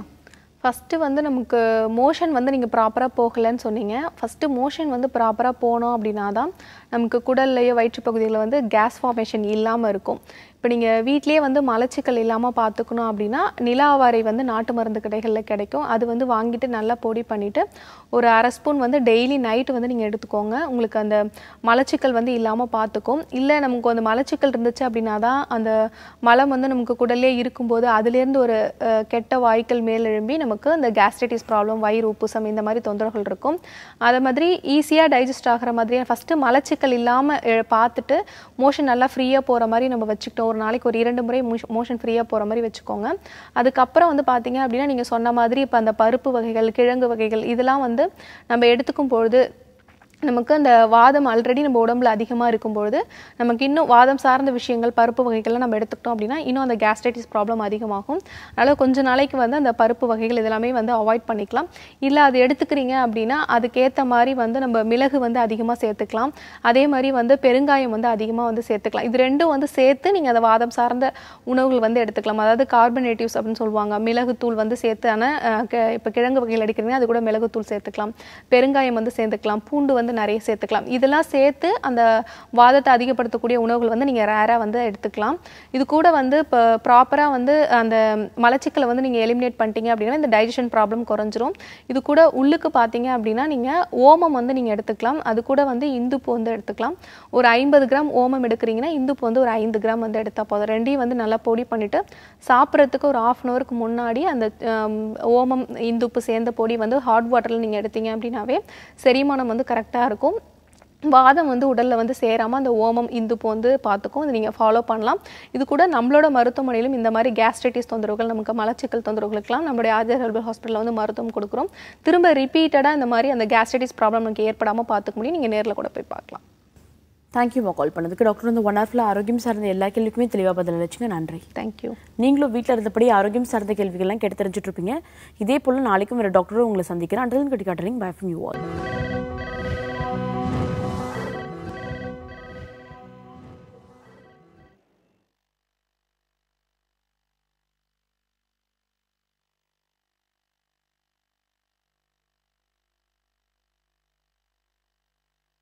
ஃபஸ்ட்டு வந்து நமக்கு மோஷன் வந்து நீங்கள் ப்ராப்பராக போகலைன்னு சொன்னீங்க. ஃபஸ்ட்டு மோஷன் வந்து ப்ராப்பராக போனோம் அப்படின்னா தான் நமக்கு குடல்லையோ வயிற்றுப்பகுதியில் வந்து கேஸ் ஃபார்மேஷன் இல்லாமல் இருக்கும். இப்போ நீங்கள் வீட்டிலே வந்து மலச்சிக்கல் இல்லாமல் பார்த்துக்கணும் அப்படின்னா நிலாவாரை வந்து நாட்டு மருந்து கடைகளில் கிடைக்கும். அது வந்து வாங்கிட்டு நல்லா பொடி பண்ணிவிட்டு ஒரு அரை ஸ்பூன் வந்து டெய்லி நைட்டு வந்து நீங்கள் எடுத்துக்கோங்க. உங்களுக்கு அந்த மலச்சிக்கல் வந்து இல்லாமல் பார்த்துக்கும். இல்லை நமக்கு அந்த மலச்சிக்கல் இருந்துச்சு அப்படின்னா தான் அந்த மலம் வந்து நமக்கு குடல்லே இருக்கும்போது அதுலேருந்து ஒரு கெட்ட வாய்க்கள் மேலெழும்பி நமக்கு அந்த கேஸ்ட்ரைட்டிஸ் ப்ராப்ளம், வயிறு உப்புசம் இந்த மாதிரி தொந்தரவுகள் இருக்கும். அதே மாதிரி ஈஸியாக டைஜஸ்ட் ஆகிற மாதிரியே ஃபஸ்ட்டு மலச்சிக்கல் இல்லாமல் பார்த்துட்டு மோஷன் நல்லா ஃப்ரீயாக போகிற மாதிரி நம்ம வச்சுக்கிட்டோம். ஒரு நாளைக்கு ஒரு 2 முறை மோஷன் ஃப்ரீயாக போகிற மாதிரி வச்சுக்கோங்க. அதுக்கப்புறம் வந்து பார்த்தீங்க அப்படின்னா நீங்கள் சொன்ன மாதிரி இப்போ அந்த பருப்பு வகைகள் கிழங்கு வகைகள் இதெல்லாம் வந்து நம்ம எடுத்துக்கும் பொழுது நமக்கு அந்த வாதம் ஆல்ரெடி நம்ம உடம்புல அதிகமாக இருக்கும்பொழுது நமக்கு இன்னும் வாதம் சார்ந்த விஷயங்கள் பருப்பு வகைகள்லாம் நம்ம எடுத்துக்கிட்டோம் அப்படின்னா இன்னும் அந்த கேஸ்ட்ரைட்டிஸ் ப்ராப்ளம் அதிகமாகும். அதனால் கொஞ்சம் நாளைக்கு வந்து அந்த பருப்பு வகைகள் இதெல்லாமே வந்து அவாய்ட் பண்ணிக்கலாம். இல்லை அது எடுத்துக்கிறீங்க அப்படின்னா அதுக்கேற்ற மாதிரி வந்து நம்ம மிளகு வந்து அதிகமாக சேர்த்துக்கலாம். அதே மாதிரி வந்து பெருங்காயம் வந்து அதிகமாக வந்து சேர்த்துக்கலாம். இது ரெண்டும் வந்து சேர்த்து நீங்கள் அந்த வாதம் சார்ந்த உணவுகள் வந்து எடுத்துக்கலாம். அதாவது கார்பனேட்டிவ்ஸ் அப்படின்னு சொல்லுவாங்க, மிளகுத்தூள் வந்து சேர்த்து. ஆனால் இப்போ கிழங்கு வகைகள் எடுக்கிறீங்கன்னா அது கூட மிளகுத்தூள் சேர்த்துக்கலாம், பெருங்காயம் வந்து சேர்த்துக்கலாம், பூண்டு வந்து நிறைய சேர்த்துக்கலாம். இதெல்லாம் சேர்த்து அந்த வாதத்தை அதிகப்படுத்தக்கூடிய உணவுகள் வந்து நீங்கள் ரேராக வந்து எடுத்துக்கலாம். இது கூட வந்து இப்போ ப்ராப்பராக வந்து அந்த மலச்சிக்கலை வந்து நீங்கள் எலிமினேட் பண்ணிட்டீங்க அப்படின்னா இந்த டைஜஷன் ப்ராப்ளம் குறைஞ்சிரும். இது கூட உள்ளுக்கு பார்த்தீங்க அப்படின்னா நீங்கள் ஓமம் வந்து நீங்கள் எடுத்துக்கலாம். அது கூட வந்து இந்துப்பு வந்து எடுத்துக்கலாம். ஒரு 50 கிராம் ஓமம் எடுக்கிறீங்கன்னா இந்துப்பு வந்து ஒரு 5 கிராம் வந்து எடுத்தால் போதும். ரெண்டையும் வந்து நல்லா பொடி பண்ணிவிட்டு சாப்பிட்றதுக்கு ஒரு 1/2 ஹவருக்கு முன்னாடி அந்த ஓமம் இந்துப்பு சேர்ந்த பொடி வந்து ஹாட் வாட்டரில் நீங்கள் எடுத்தீங்க அப்படின்னாவே செரிமானம் வந்து கரெக்டாக இருக்கும். வாதம் வந்து உடல்ல வந்து சேராம அந்த ஓமம் இந்து போந்து பாத்துக்கும் நீங்க ஃபாலோ பண்ணலாம் இது கூட நம்மளோட மருத்துவமனையிலும் இந்த மாதிரி கேஸ்ட்ரைட்டிஸ் தொந்தரவுகள் நமக்கு மலச்சிக்கல் தொந்தரவுகளுக்குலாம் நம்மளுடைய RJ Hospital வந்து மருத்துவம் கொடுக்கிறோம் திரும்ப ரிபீட்டடா இந்த மாதிரி அந்த கேஸ்ட்ரைட்டிஸ் ப்ராப்ளம் நமக்கு ஏற்படாம பாத்துக்க முடியும் நீங்க நேர்ல கூட போய் பார்க்கலாம் Thank you for calling. Doctor, in the 1 hour, Arogyam sir and all the questions you asked. Thank you. You guys are at home, Arogyam sir and all the questions you asked. This is the doctor. Until then, bye from you all.